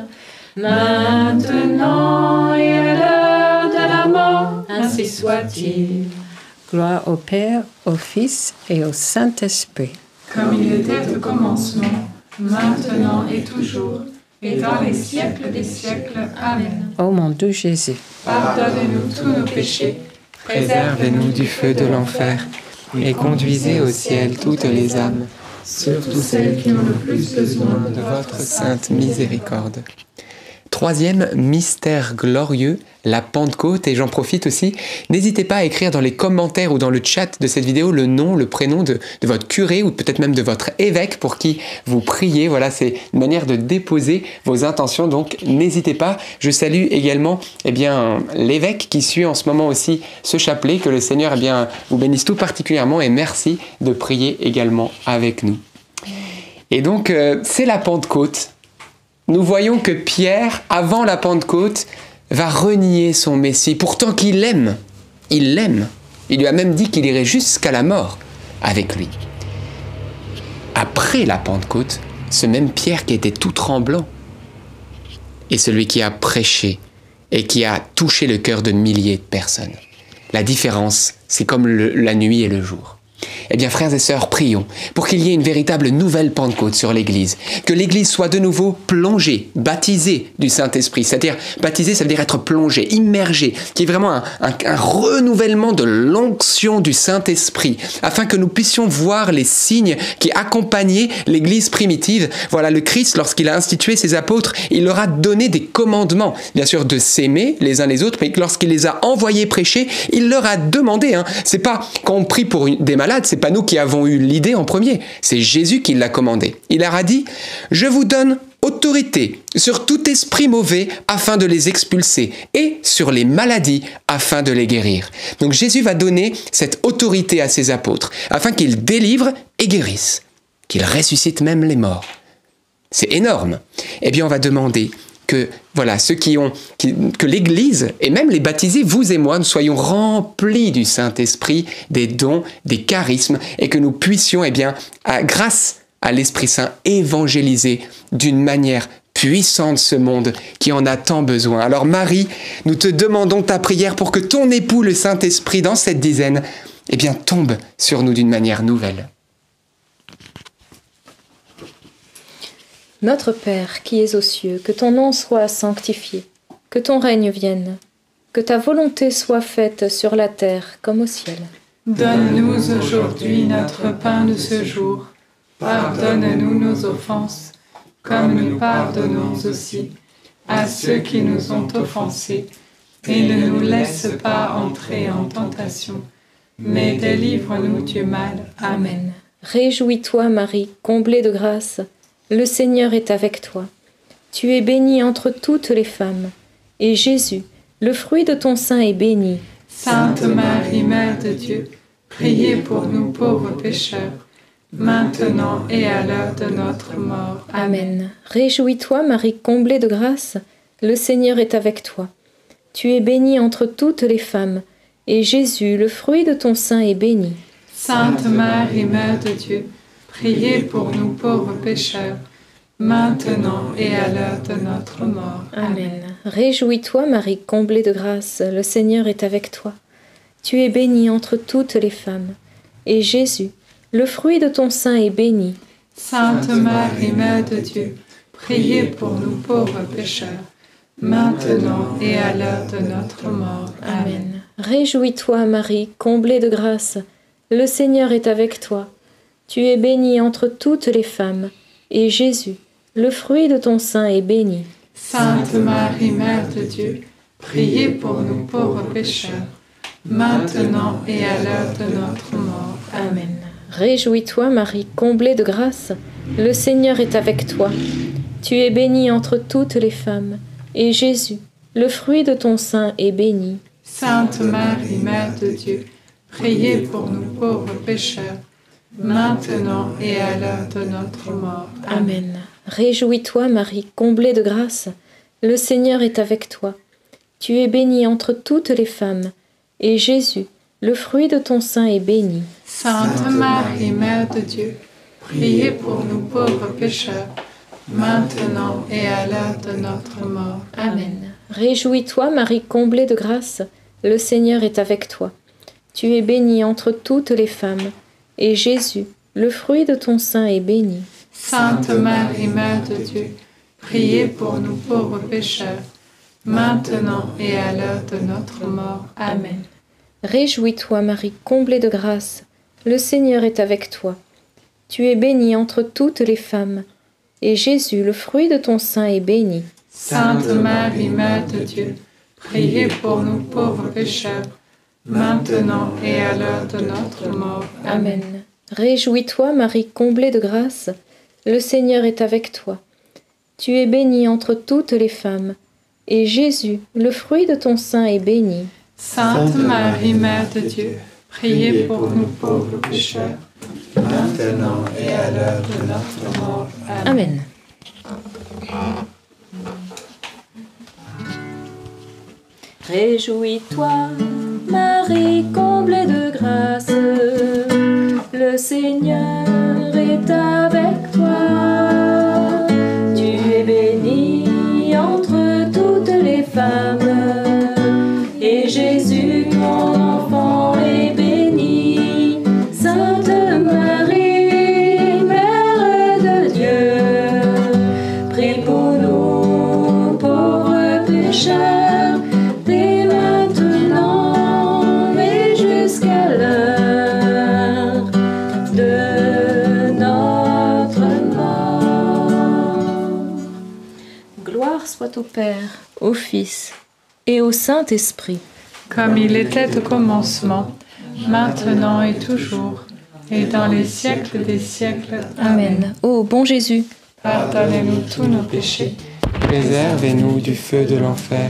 maintenant et à l'heure de la mort, ainsi soit-il. Gloire au Père, au Fils et au Saint-Esprit. Comme il était au commencement, maintenant et toujours, et dans les siècles des siècles. Amen. Ô mon Dieu Jésus, pardonnez-nous tous nos péchés, préservez-nous du feu de l'enfer, et conduisez au ciel toutes les âmes, surtout celles qui ont le plus besoin de votre sainte miséricorde. Troisième mystère glorieux, la Pentecôte, et j'en profite aussi, n'hésitez pas à écrire dans les commentaires ou dans le chat de cette vidéo le nom, le prénom de votre curé ou peut-être même de votre évêque pour qui vous priez. Voilà, c'est une manière de déposer vos intentions, donc n'hésitez pas. Je salue également l'évêque qui suit en ce moment aussi ce chapelet, que le Seigneur vous bénisse tout particulièrement, et merci de prier également avec nous. Et donc c'est la Pentecôte. Nous voyons que Pierre, avant la Pentecôte, va renier son Messie. Pourtant qu'il l'aime, il l'aime. Il lui a même dit qu'il irait jusqu'à la mort avec lui. Après la Pentecôte, ce même Pierre qui était tout tremblant est celui qui a prêché et qui a touché le cœur de milliers de personnes. La différence, c'est comme la nuit et le jour. Eh bien, frères et sœurs, prions pour qu'il y ait une véritable nouvelle Pentecôte sur l'Église, que l'Église soit de nouveau plongée, baptisée du Saint-Esprit, c'est-à-dire baptisée, ça veut dire être plongée, immergée, qui est vraiment un renouvellement de l'onction du Saint-Esprit, afin que nous puissions voir les signes qui accompagnaient l'Église primitive. Voilà, le Christ, lorsqu'il a institué ses apôtres, il leur a donné des commandements, bien sûr, de s'aimer les uns les autres, mais lorsqu'il les a envoyés prêcher, il leur a demandé, c'est pas quand on prie pour des malades, c'est pas nous qui avons eu l'idée en premier, c'est Jésus qui l'a commandé. Il leur a dit « Je vous donne autorité sur tout esprit mauvais afin de les expulser et sur les maladies afin de les guérir. » Donc Jésus va donner cette autorité à ses apôtres afin qu'ils délivrent et guérissent, qu'ils ressuscitent même les morts. C'est énorme. Eh bien, on va demander que voilà, ceux que l'Église et même les baptisés, vous et moi, nous soyons remplis du Saint-Esprit, des dons, des charismes, et que nous puissions, eh bien, grâce à l'Esprit Saint, évangéliser d'une manière puissante ce monde qui en a tant besoin. Alors Marie, nous te demandons ta prière pour que ton époux, le Saint-Esprit, dans cette dizaine, eh bien, tombe sur nous d'une manière nouvelle. Notre Père qui es aux cieux, que ton nom soit sanctifié, que ton règne vienne, que ta volonté soit faite sur la terre comme au ciel. Donne-nous aujourd'hui notre pain de ce jour. Pardonne-nous nos offenses, comme nous pardonnons aussi à ceux qui nous ont offensés. Et ne nous laisse pas entrer en tentation, mais délivre-nous du mal. Amen. Réjouis-toi, Marie, comblée de grâce. Le Seigneur est avec toi. Tu es bénie entre toutes les femmes, et Jésus, le fruit de ton sein, est béni. Sainte Marie, Mère de Dieu, priez pour nous pauvres pécheurs, maintenant et à l'heure de notre mort. Amen. Réjouis-toi, Marie, comblée de grâce, le Seigneur est avec toi. Tu es bénie entre toutes les femmes, et Jésus, le fruit de ton sein, est béni. Sainte Marie, Mère de Dieu, priez pour nous pauvres pécheurs, maintenant et à l'heure de notre mort. Amen. Réjouis-toi, Marie, comblée de grâce, le Seigneur est avec toi. Tu es bénie entre toutes les femmes, et Jésus, le fruit de ton sein, est béni. Sainte Marie, Mère de Dieu, priez pour nous pauvres pécheurs, maintenant et à l'heure de notre mort. Amen. Réjouis-toi, Marie, comblée de grâce, le Seigneur est avec toi. Tu es bénie entre toutes les femmes, et Jésus, le fruit de ton sein, est béni. Sainte Marie, Mère de Dieu, priez pour nous pauvres pécheurs, maintenant et à l'heure de notre mort. Amen. Réjouis-toi, Marie, comblée de grâce, le Seigneur est avec toi. Tu es bénie entre toutes les femmes, et Jésus, le fruit de ton sein, est béni. Sainte Marie, Mère de Dieu, priez pour nous pauvres pécheurs, maintenant et à l'heure de notre mort. Amen. Réjouis-toi, Marie, comblée de grâce, le Seigneur est avec toi. Tu es bénie entre toutes les femmes, et Jésus, le fruit de ton sein, est béni. Sainte Marie, Mère de Dieu, priez pour nous pauvres pécheurs, maintenant et à l'heure de notre mort. Amen. Réjouis-toi, Marie, comblée de grâce, le Seigneur est avec toi. Tu es bénie entre toutes les femmes, et Jésus, le fruit de ton sein, est béni. Sainte Marie, Mère de Dieu, priez pour nous pauvres pécheurs, maintenant et à l'heure de notre mort. Amen. Réjouis-toi, Marie, comblée de grâce, le Seigneur est avec toi. Tu es bénie entre toutes les femmes, et Jésus, le fruit de ton sein, est béni. Sainte Marie, Mère de Dieu, priez pour nous pauvres pécheurs, maintenant et à l'heure de notre mort. Amen. Réjouis-toi, Marie, comblée de grâce, le Seigneur est avec toi. Tu es bénie entre toutes les femmes, et Jésus, le fruit de ton sein, est béni. Sainte Marie, Mère de Dieu, priez pour nous pauvres pécheurs, maintenant et à l'heure de notre mort. Amen. Réjouis-toi, Marie, comblée de grâce, le Seigneur est avec toi. Tu es bénie entre toutes les femmes, et Jésus, ton enfant, est béni. Sainte soit au Père, au Fils et au Saint-Esprit. Comme il était au commencement, maintenant et toujours, et dans les siècles des siècles. Amen. Ô bon Jésus, pardonnez-nous tous nos péchés, préservez-nous du feu de l'enfer,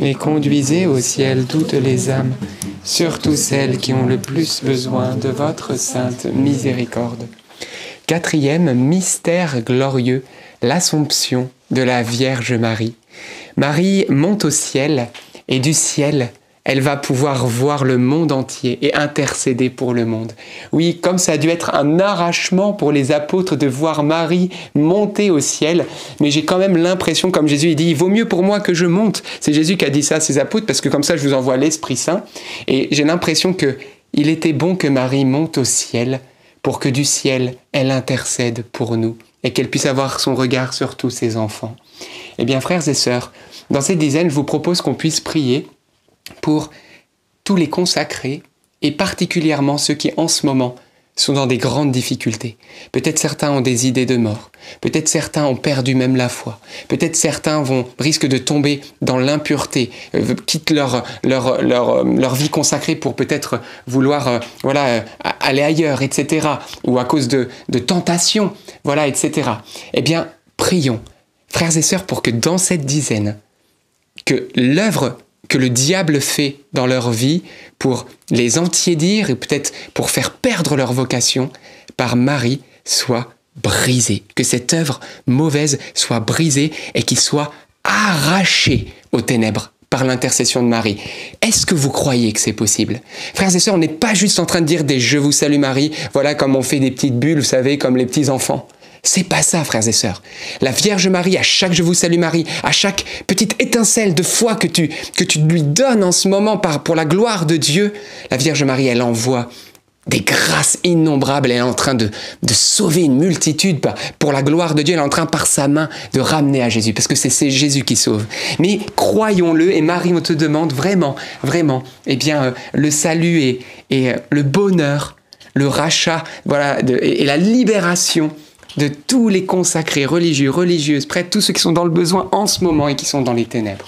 et conduisez au ciel toutes les âmes, surtout celles qui ont le plus besoin de votre sainte miséricorde. Quatrième mystère glorieux, l'Assomption de la Vierge Marie. Marie monte au ciel, et du ciel, elle va pouvoir voir le monde entier et intercéder pour le monde. Oui, comme ça a dû être un arrachement pour les apôtres de voir Marie monter au ciel, mais j'ai quand même l'impression, comme Jésus il dit, il vaut mieux pour moi que je monte. C'est Jésus qui a dit ça à ses apôtres, parce que comme ça je vous envoie l'Esprit Saint, et j'ai l'impression qu'il était bon que Marie monte au ciel, pour que du ciel, elle intercède pour nous, et qu'elle puisse avoir son regard sur tous ses enfants. Eh bien frères et sœurs, dans cette dizaine, je vous propose qu'on puisse prier pour tous les consacrés et particulièrement ceux qui en ce moment sont dans des grandes difficultés. Peut-être certains ont des idées de mort, peut-être certains ont perdu même la foi, peut-être certains risquent de tomber dans l'impureté, quittent leur vie consacrée pour peut-être vouloir aller ailleurs, etc. ou à cause de tentations, etc. Eh bien, prions, frères et sœurs, pour que dans cette dizaine, que l'œuvre que le diable fait dans leur vie pour les entiédir et peut-être pour faire perdre leur vocation, par Marie soit brisée. Que cette œuvre mauvaise soit brisée et qu'il soit arraché aux ténèbres par l'intercession de Marie. Est-ce que vous croyez que c'est possible? Frères et sœurs, on n'est pas juste en train de dire des « Je vous salue Marie », voilà comme on fait des petites bulles, vous savez, comme les petits enfants. C'est pas ça, frères et sœurs. La Vierge Marie, à chaque « Je vous salue Marie », à chaque petite étincelle de foi que tu lui donnes en ce moment pour la gloire de Dieu, la Vierge Marie, elle envoie des grâces innombrables. Elle est en train de sauver une multitude pour la gloire de Dieu. Elle est en train, par sa main, de ramener à Jésus, parce que c'est Jésus qui sauve. Mais croyons-le, et Marie, on te demande vraiment, vraiment, le salut et le bonheur, le rachat, et la libération de tous les consacrés, religieux, religieuses, prêtres, tous ceux qui sont dans le besoin en ce moment et qui sont dans les ténèbres.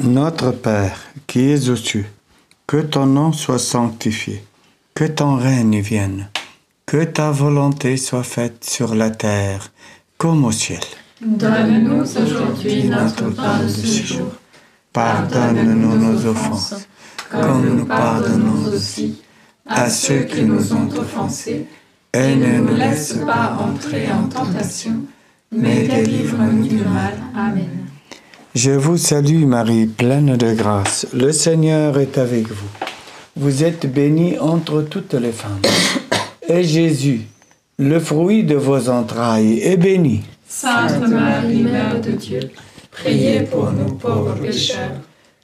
Notre Père, qui es aux cieux, que ton nom soit sanctifié, que ton règne vienne, que ta volonté soit faite sur la terre comme au ciel. Donne-nous aujourd'hui notre pain de ce jour. Pardonne-nous nos offenses, comme nous pardonnons aussi à ceux qui nous ont offensés, et ne nous laisse pas entrer en tentation, mais délivre-nous du mal. Amen. Je vous salue Marie, pleine de grâce, le Seigneur est avec vous. Vous êtes bénie entre toutes les femmes, et Jésus, le fruit de vos entrailles, est béni. Sainte Marie, Mère de Dieu, priez pour nous pauvres pécheurs,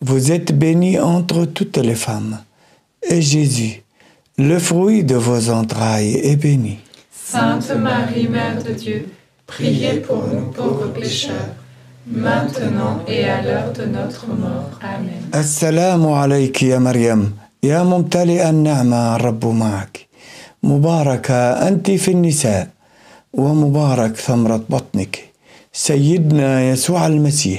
Vous êtes bénie entre toutes les femmes, et Jésus, le fruit de vos entrailles, est béni. Sainte Marie, Mère de Dieu, priez pour nous pauvres pécheurs, maintenant et à l'heure de notre mort. Amen. Assalamu alayki ya Maryam, ya mumtali an-na'ma rabbu ma'ak, mubaraka anti fi nisa, wa mubarak thamrat batnik, Sayyidna Yeshua al-Masih.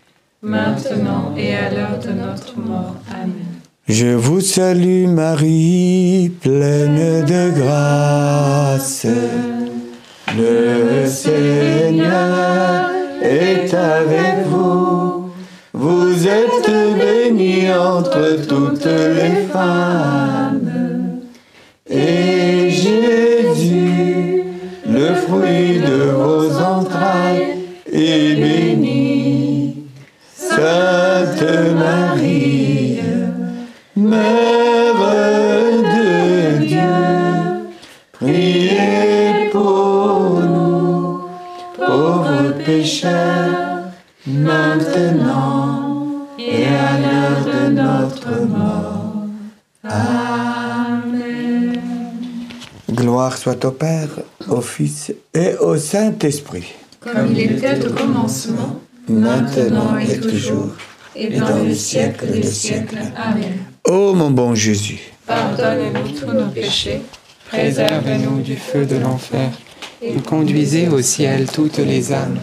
maintenant et à l'heure de notre mort. Amen. Je vous salue Marie, pleine de grâce, le Seigneur est avec vous. Vous êtes bénie entre toutes les femmes, et Jésus, le fruit de vos entrailles, est béni. Sainte Marie, Mère de Dieu, priez pour nous, pauvres pécheurs, maintenant et à l'heure de notre mort. Amen. Gloire soit au Père, au Fils et au Saint-Esprit. Comme il était au commencement, maintenant et toujours, et dans le siècle des siècles. Amen. Ô mon bon Jésus, pardonne-nous tous nos péchés, préserve-nous du feu de l'enfer, et conduisez au ciel toutes les âmes,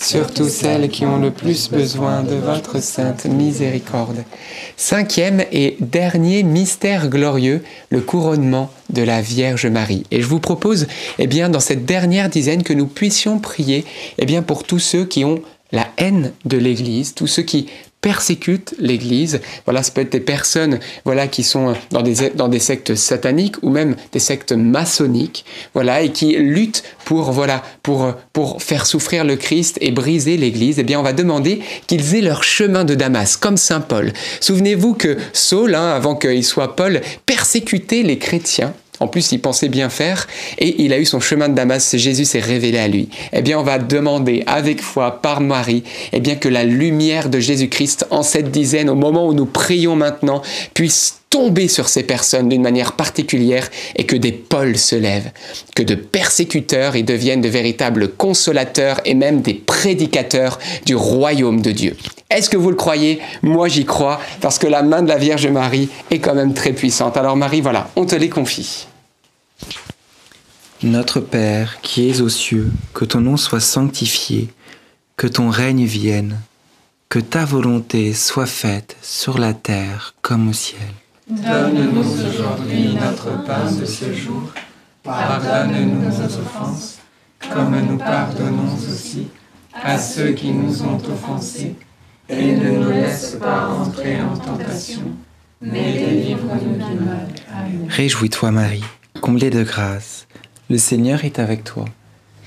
surtout celles qui ont le plus besoin de votre sainte miséricorde. Cinquième et dernier mystère glorieux, le couronnement de la Vierge Marie. Et je vous propose, dans cette dernière dizaine, que nous puissions prier, pour tous ceux qui ont la haine de l'Église, tous ceux qui persécutent l'Église. Voilà, ça peut être des personnes qui sont dans des sectes sataniques ou même des sectes maçonniques, et qui luttent pour faire souffrir le Christ et briser l'Église. On va demander qu'ils aient leur chemin de Damas, comme saint Paul. Souvenez-vous que Saul, avant qu'il soit Paul, persécutait les chrétiens. En plus, il pensait bien faire et il a eu son chemin de Damas. Jésus s'est révélé à lui. On va demander avec foi, par Marie, que la lumière de Jésus-Christ en cette dizaine, au moment où nous prions maintenant, puisse tomber sur ces personnes d'une manière particulière et que des Pauls se lèvent, que de persécuteurs ils deviennent de véritables consolateurs et même des prédicateurs du royaume de Dieu. Est-ce que vous le croyez? Moi j'y crois, parce que la main de la Vierge Marie est quand même très puissante. Alors Marie, voilà, on te les confie. Notre Père qui es aux cieux, que ton nom soit sanctifié, que ton règne vienne, que ta volonté soit faite sur la terre comme au ciel. Donne-nous aujourd'hui notre pain de ce jour, pardonne-nous nos offenses, comme nous pardonnons aussi à ceux qui nous ont offensés. Et ne nous laisse pas entrer en tentation, mais délivre-nous du mal. Amen. Réjouis-toi Marie, comblée de grâce, le Seigneur est avec toi.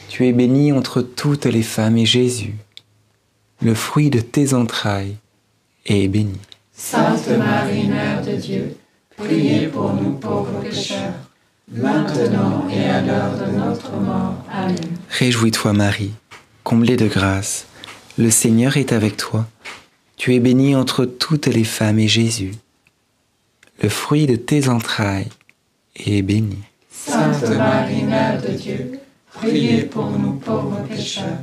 Tu es bénie entre toutes les femmes, et Jésus, le fruit de tes entrailles, est béni. Sainte Marie, Mère de Dieu, priez pour nous pauvres pécheurs, maintenant et à l'heure de notre mort. Amen. Réjouis-toi Marie, comblée de grâce, le Seigneur est avec toi. Tu es bénie entre toutes les femmes, et Jésus, le fruit de tes entrailles, est béni. Sainte Marie, Mère de Dieu, priez pour nous pauvres pécheurs,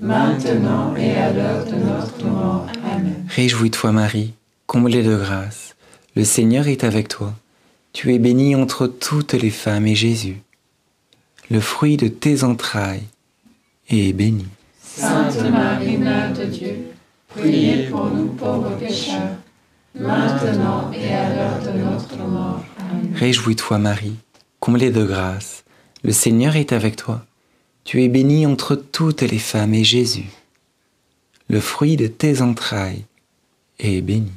maintenant et à l'heure de notre mort. Amen. Réjouis-toi Marie, comblée de grâce, le Seigneur est avec toi. Tu es bénie entre toutes les femmes, et Jésus, le fruit de tes entrailles, est béni. Sainte Marie, Mère de Dieu, priez pour nous pauvres pécheurs, maintenant et à l'heure de notre mort. Amen. Réjouis-toi Marie, comblée de grâce, le Seigneur est avec toi. Tu es bénie entre toutes les femmes, et Jésus, le fruit de tes entrailles, est béni.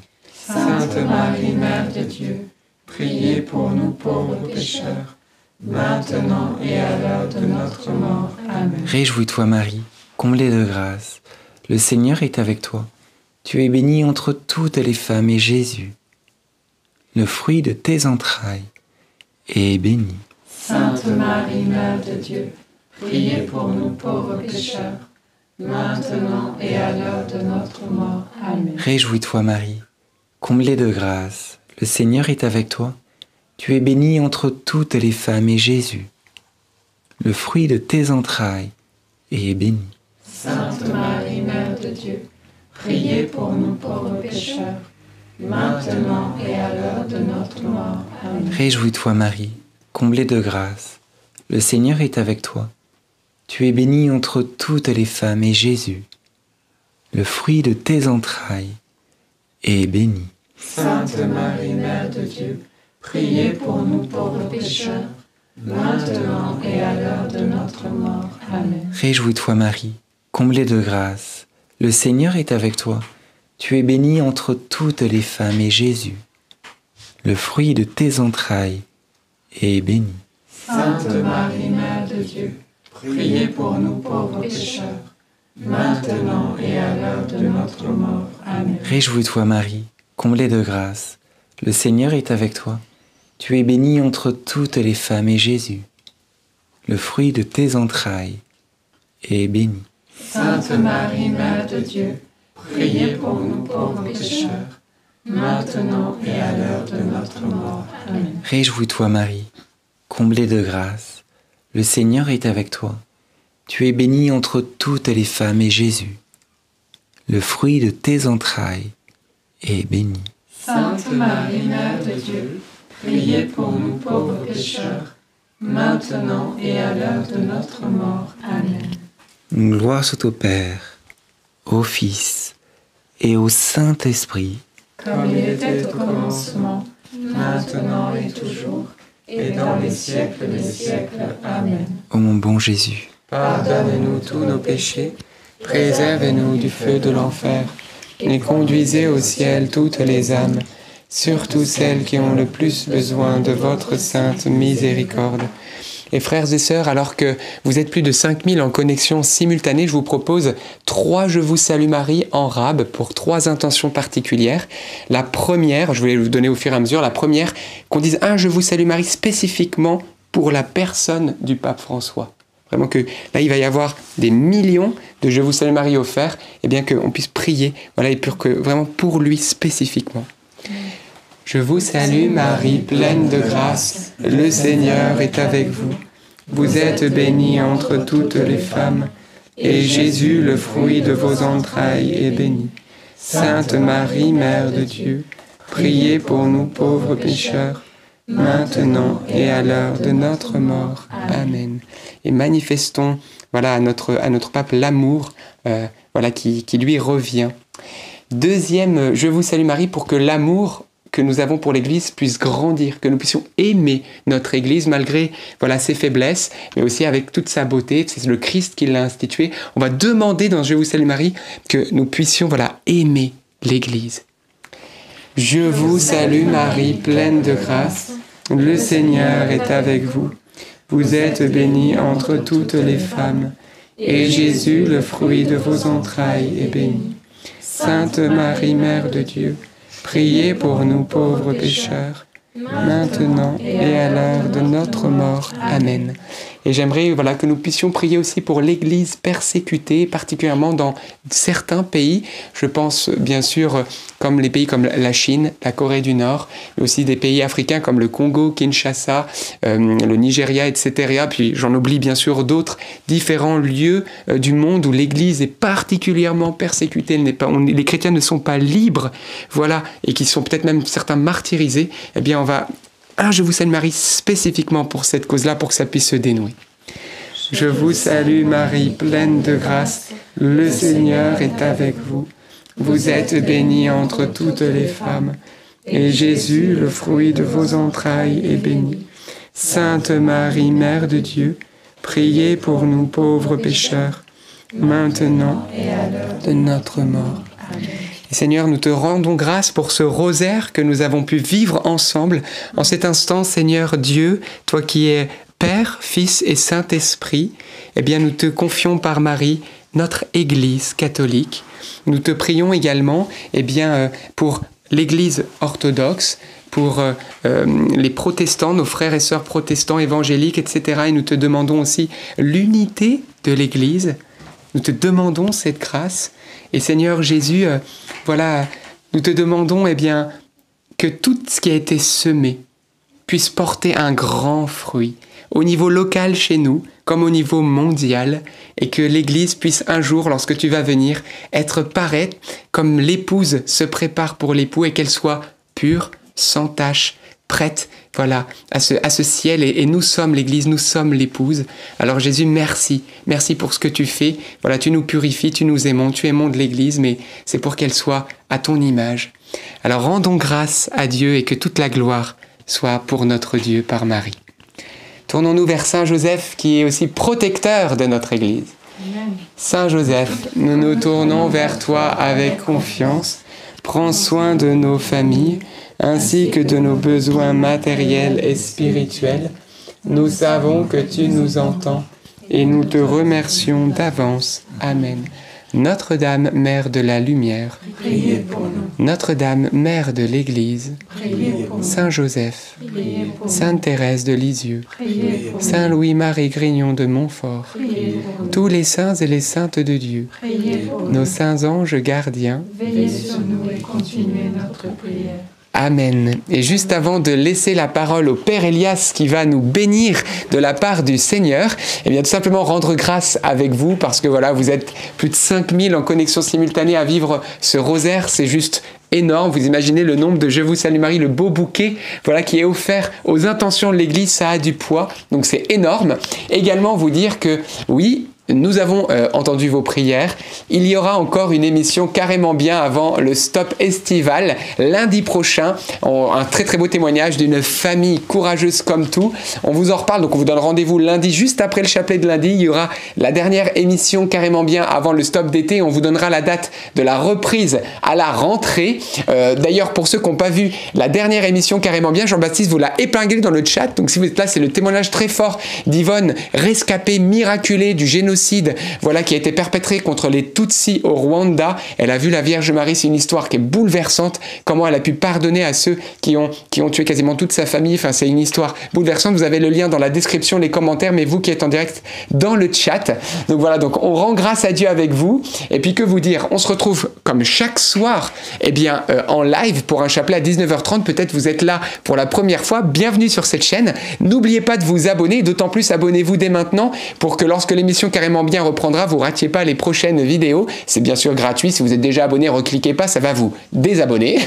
Sainte Marie, Mère de Dieu, priez pour nous pauvres pécheurs, maintenant et à l'heure de notre mort. Amen. Réjouis-toi Marie, comblée de grâce, le Seigneur est avec toi. Tu es bénie entre toutes les femmes, et Jésus, le fruit de tes entrailles, est béni. Sainte Marie, Mère de Dieu, priez pour nous pauvres pécheurs, maintenant et à l'heure de notre mort. Amen. Réjouis-toi, Marie, comblée de grâce, le Seigneur est avec toi. Tu es bénie entre toutes les femmes, et Jésus, le fruit de tes entrailles, est béni. Sainte Marie, Mère de Dieu, priez pour nous pauvres pécheurs, maintenant et à l'heure de notre mort. Amen. Réjouis-toi, Marie, comblée de grâce, le Seigneur est avec toi. Tu es bénie entre toutes les femmes, et Jésus, le fruit de tes entrailles, est béni. Sainte Marie, Mère de Dieu, priez pour nous pauvres pécheurs, maintenant et à l'heure de notre mort. Amen. Réjouis-toi, Marie, comblée de grâce, le Seigneur est avec toi. Tu es bénie entre toutes les femmes, et Jésus, le fruit de tes entrailles, est béni. Sainte Marie, Mère de Dieu, priez pour nous pauvres pécheurs, maintenant et à l'heure de notre mort. Amen. Réjouis-toi, Marie, comblée de grâce, le Seigneur est avec toi. Tu es bénie entre toutes les femmes, et Jésus, le fruit de tes entrailles, est béni. Sainte Marie, Mère de Dieu, priez pour nous pauvres pécheurs, maintenant et à l'heure de notre mort. Amen. Réjouis-toi, Marie, comblée de grâce, le Seigneur est avec toi. Tu es bénie entre toutes les femmes, et Jésus, le fruit de tes entrailles, est béni. Sainte Marie, Mère de Dieu, priez pour nous pauvres pécheurs, maintenant et à l'heure de notre mort. Amen. Gloire soit au Père, au Fils et au Saint-Esprit, comme il était au commencement, maintenant et toujours, et dans les siècles des siècles. Amen. Ô mon bon Jésus, pardonne-nous tous nos péchés, préserve-nous du feu de l'enfer, et conduisez au ciel toutes les âmes, surtout celles qui ont le plus besoin de votre sainte miséricorde. Et frères et sœurs, alors que vous êtes plus de 5000 en connexion simultanée, je vous propose 3 « Je vous salue Marie » en rab pour 3 intentions particulières. La première, je vais vous donner au fur et à mesure, la première, qu'on dise un « Je vous salue Marie » spécifiquement pour la personne du pape François. Vraiment que là, il va y avoir des millions de « Je vous salue Marie » offerts, et bien qu'on puisse prier, voilà, et pour que vraiment pour lui spécifiquement. Je vous salue Marie, pleine de grâce, le Seigneur est avec vous. Vous êtes bénie entre toutes les femmes, et Jésus, le fruit de vos entrailles, est béni. Sainte Marie, Mère de Dieu, priez pour nous pauvres pécheurs, maintenant et à l'heure de notre mort. Amen. Et manifestons, voilà, à notre pape l'amour, voilà, qui lui revient. Deuxième, je vous salue Marie pour que l'amour que nous avons pour l'Église puisse grandir, que nous puissions aimer notre Église malgré, voilà, ses faiblesses, mais aussi avec toute sa beauté. C'est le Christ qui l'a instituée. On va demander dans « Je vous salue Marie » que nous puissions, voilà, aimer l'Église. « Je vous salue Marie, pleine de grâce, le Seigneur est avec vous. Vous êtes bénie entre toutes les femmes, et Jésus, le fruit de vos entrailles, est béni. Sainte Marie, Mère de Dieu, priez pour nous pauvres pécheurs, maintenant et à l'heure de notre mort. Amen. » Et j'aimerais, voilà, que nous puissions prier aussi pour l'Église persécutée, particulièrement dans certains pays. Je pense bien sûr comme les pays comme la Chine, la Corée du Nord, mais aussi des pays africains comme le Congo, Kinshasa, le Nigeria, etc. Puis j'en oublie bien sûr d'autres, différents lieux du monde où l'Église est particulièrement persécutée. Les chrétiens ne sont pas libres, voilà, et qui sont peut-être même certains martyrisés. Eh bien, on va... Alors, je vous salue Marie spécifiquement pour cette cause-là, pour que ça puisse se dénouer. Je vous salue Marie, pleine de grâce, le Seigneur est avec vous. Vous êtes bénie entre toutes les femmes, et Jésus, le fruit de vos entrailles, est béni. Sainte Marie, Mère de Dieu, priez pour nous pauvres pécheurs, maintenant et à l'heure de notre mort. Amen. Seigneur, nous te rendons grâce pour ce rosaire que nous avons pu vivre ensemble. En cet instant, Seigneur Dieu, toi qui es Père, Fils et Saint-Esprit, eh bien nous te confions par Marie notre Église catholique. Nous te prions également pour l'Église orthodoxe, pour les protestants, nos frères et sœurs protestants, évangéliques, etc. Et nous te demandons aussi l'unité de l'Église. Nous te demandons cette grâce. Et Seigneur Jésus, voilà, nous te demandons que tout ce qui a été semé puisse porter un grand fruit, au niveau local chez nous, comme au niveau mondial, et que l'Église puisse un jour, lorsque tu vas venir, être parfaite, comme l'épouse se prépare pour l'époux, et qu'elle soit pure, sans tache, prête, voilà, à ce ciel. Et nous sommes l'Église, nous sommes l'épouse. Alors Jésus, merci. Merci pour ce que tu fais. Voilà, tu nous purifies, tu nous aimandes, tu aimandes l'Église, mais c'est pour qu'elle soit à ton image. Alors rendons grâce à Dieu et que toute la gloire soit pour notre Dieu par Marie. Tournons-nous vers Saint Joseph qui est aussi protecteur de notre Église. Saint Joseph, nous nous tournons vers toi avec confiance. Prends soin de nos familles ainsi que de nos besoins matériels et spirituels. Nous savons que tu nous entends et nous te remercions d'avance. Amen. Notre-Dame, Mère de la Lumière, priez pour nous. Notre-Dame, Mère de l'Église, priez pour nous. Saint Joseph, priez pour nous. Sainte Thérèse de Lisieux, priez pour nous. Saint Louis-Marie-Grignon de Montfort, priez pour nous. Tous les saints et les saintes de Dieu, priez pour nous. Nos saints anges gardiens, veillez sur nous et continuez notre prière. Amen. Et juste avant de laisser la parole au Père Elias qui va nous bénir de la part du Seigneur, tout simplement rendre grâce avec vous parce que voilà, vous êtes plus de 5000 en connexion simultanée à vivre ce rosaire, c'est juste énorme. Vous imaginez le nombre de Je vous salue Marie, le beau bouquet qui est offert aux intentions de l'Église, ça a du poids, donc c'est énorme. Également vous dire que oui, nous avons entendu vos prières. Il y aura encore une émission Carrément Bien avant le stop estival. Lundi prochain, un très très beau témoignage d'une famille courageuse comme tout. On vous en reparle, donc on vous donne rendez-vous lundi, juste après le chapelet de lundi. Il y aura la dernière émission Carrément Bien avant le stop d'été. On vous donnera la date de la reprise à la rentrée. D'ailleurs, pour ceux qui n'ont pas vu la dernière émission Carrément Bien, Jean-Baptiste vous l'a épinglé dans le chat. Donc si vous êtes là, c'est le témoignage très fort d'Yvonne, rescapée, miraculée du génocide qui a été perpétré contre les Tutsis au Rwanda. Elle a vu la Vierge Marie, c'est une histoire qui est bouleversante, comment elle a pu pardonner à ceux qui ont tué quasiment toute sa famille. Enfin, c'est une histoire bouleversante. Vous avez le lien dans la description, les commentaires, mais vous qui êtes en direct dans le chat. Donc voilà, donc on rend grâce à Dieu avec vous. Et puis que vous dire, on se retrouve comme chaque soir en live pour un chapelet à 19h30. Peut-être vous êtes là pour la première fois. Bienvenue sur cette chaîne. N'oubliez pas de vous abonner, d'autant plus abonnez-vous dès maintenant pour que lorsque l'émission Carrément Bien reprendra, vous ne ratiez pas les prochaines vidéos. C'est bien sûr gratuit. Si vous êtes déjà abonné, recliquez pas, ça va vous désabonner.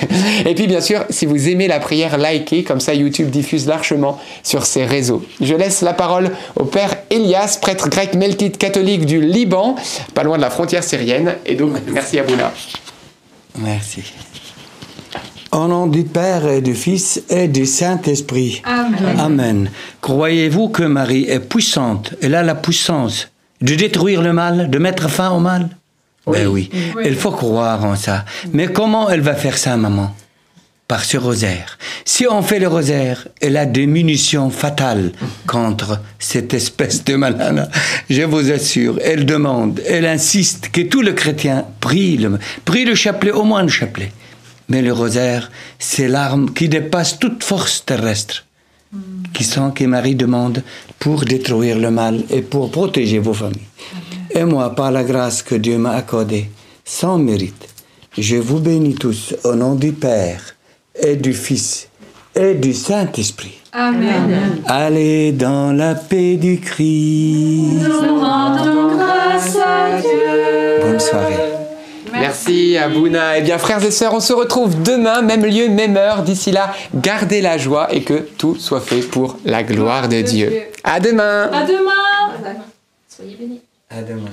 Et puis bien sûr, si vous aimez la prière, likez, comme ça YouTube diffuse largement sur ses réseaux. Je laisse la parole au Père Elias, prêtre grec melkite catholique du Liban, pas loin de la frontière syrienne. Et donc, merci à vous là. Merci. Au nom du Père et du Fils et du Saint-Esprit. Amen. Amen. Croyez-vous que Marie est puissante? Elle a la puissance de détruire le mal, de mettre fin au mal? Oui. Ben oui, oui, il faut croire en ça. Mais comment elle va faire ça, maman? Par ce rosaire. Si on fait le rosaire, elle a des munitions fatales contre cette espèce de malade. Je vous assure, elle demande, elle insiste que tout le chrétien prie le chapelet, au moins le chapelet. Mais le rosaire, c'est l'arme qui dépasse toute force terrestre, qui sont que Marie demande pour détruire le mal et pour protéger vos familles. Et moi, par la grâce que Dieu m'a accordée, sans mérite, je vous bénis tous au nom du Père et du Fils et du Saint-Esprit. Amen. Allez dans la paix du Christ. Nous rendons grâce à Dieu. Bonne soirée. Merci à Bouna. Frères et sœurs, on se retrouve demain, même lieu, même heure. D'ici là, gardez la joie et que tout soit fait pour la gloire de Dieu. À demain. À demain. Soyez bénis. À demain.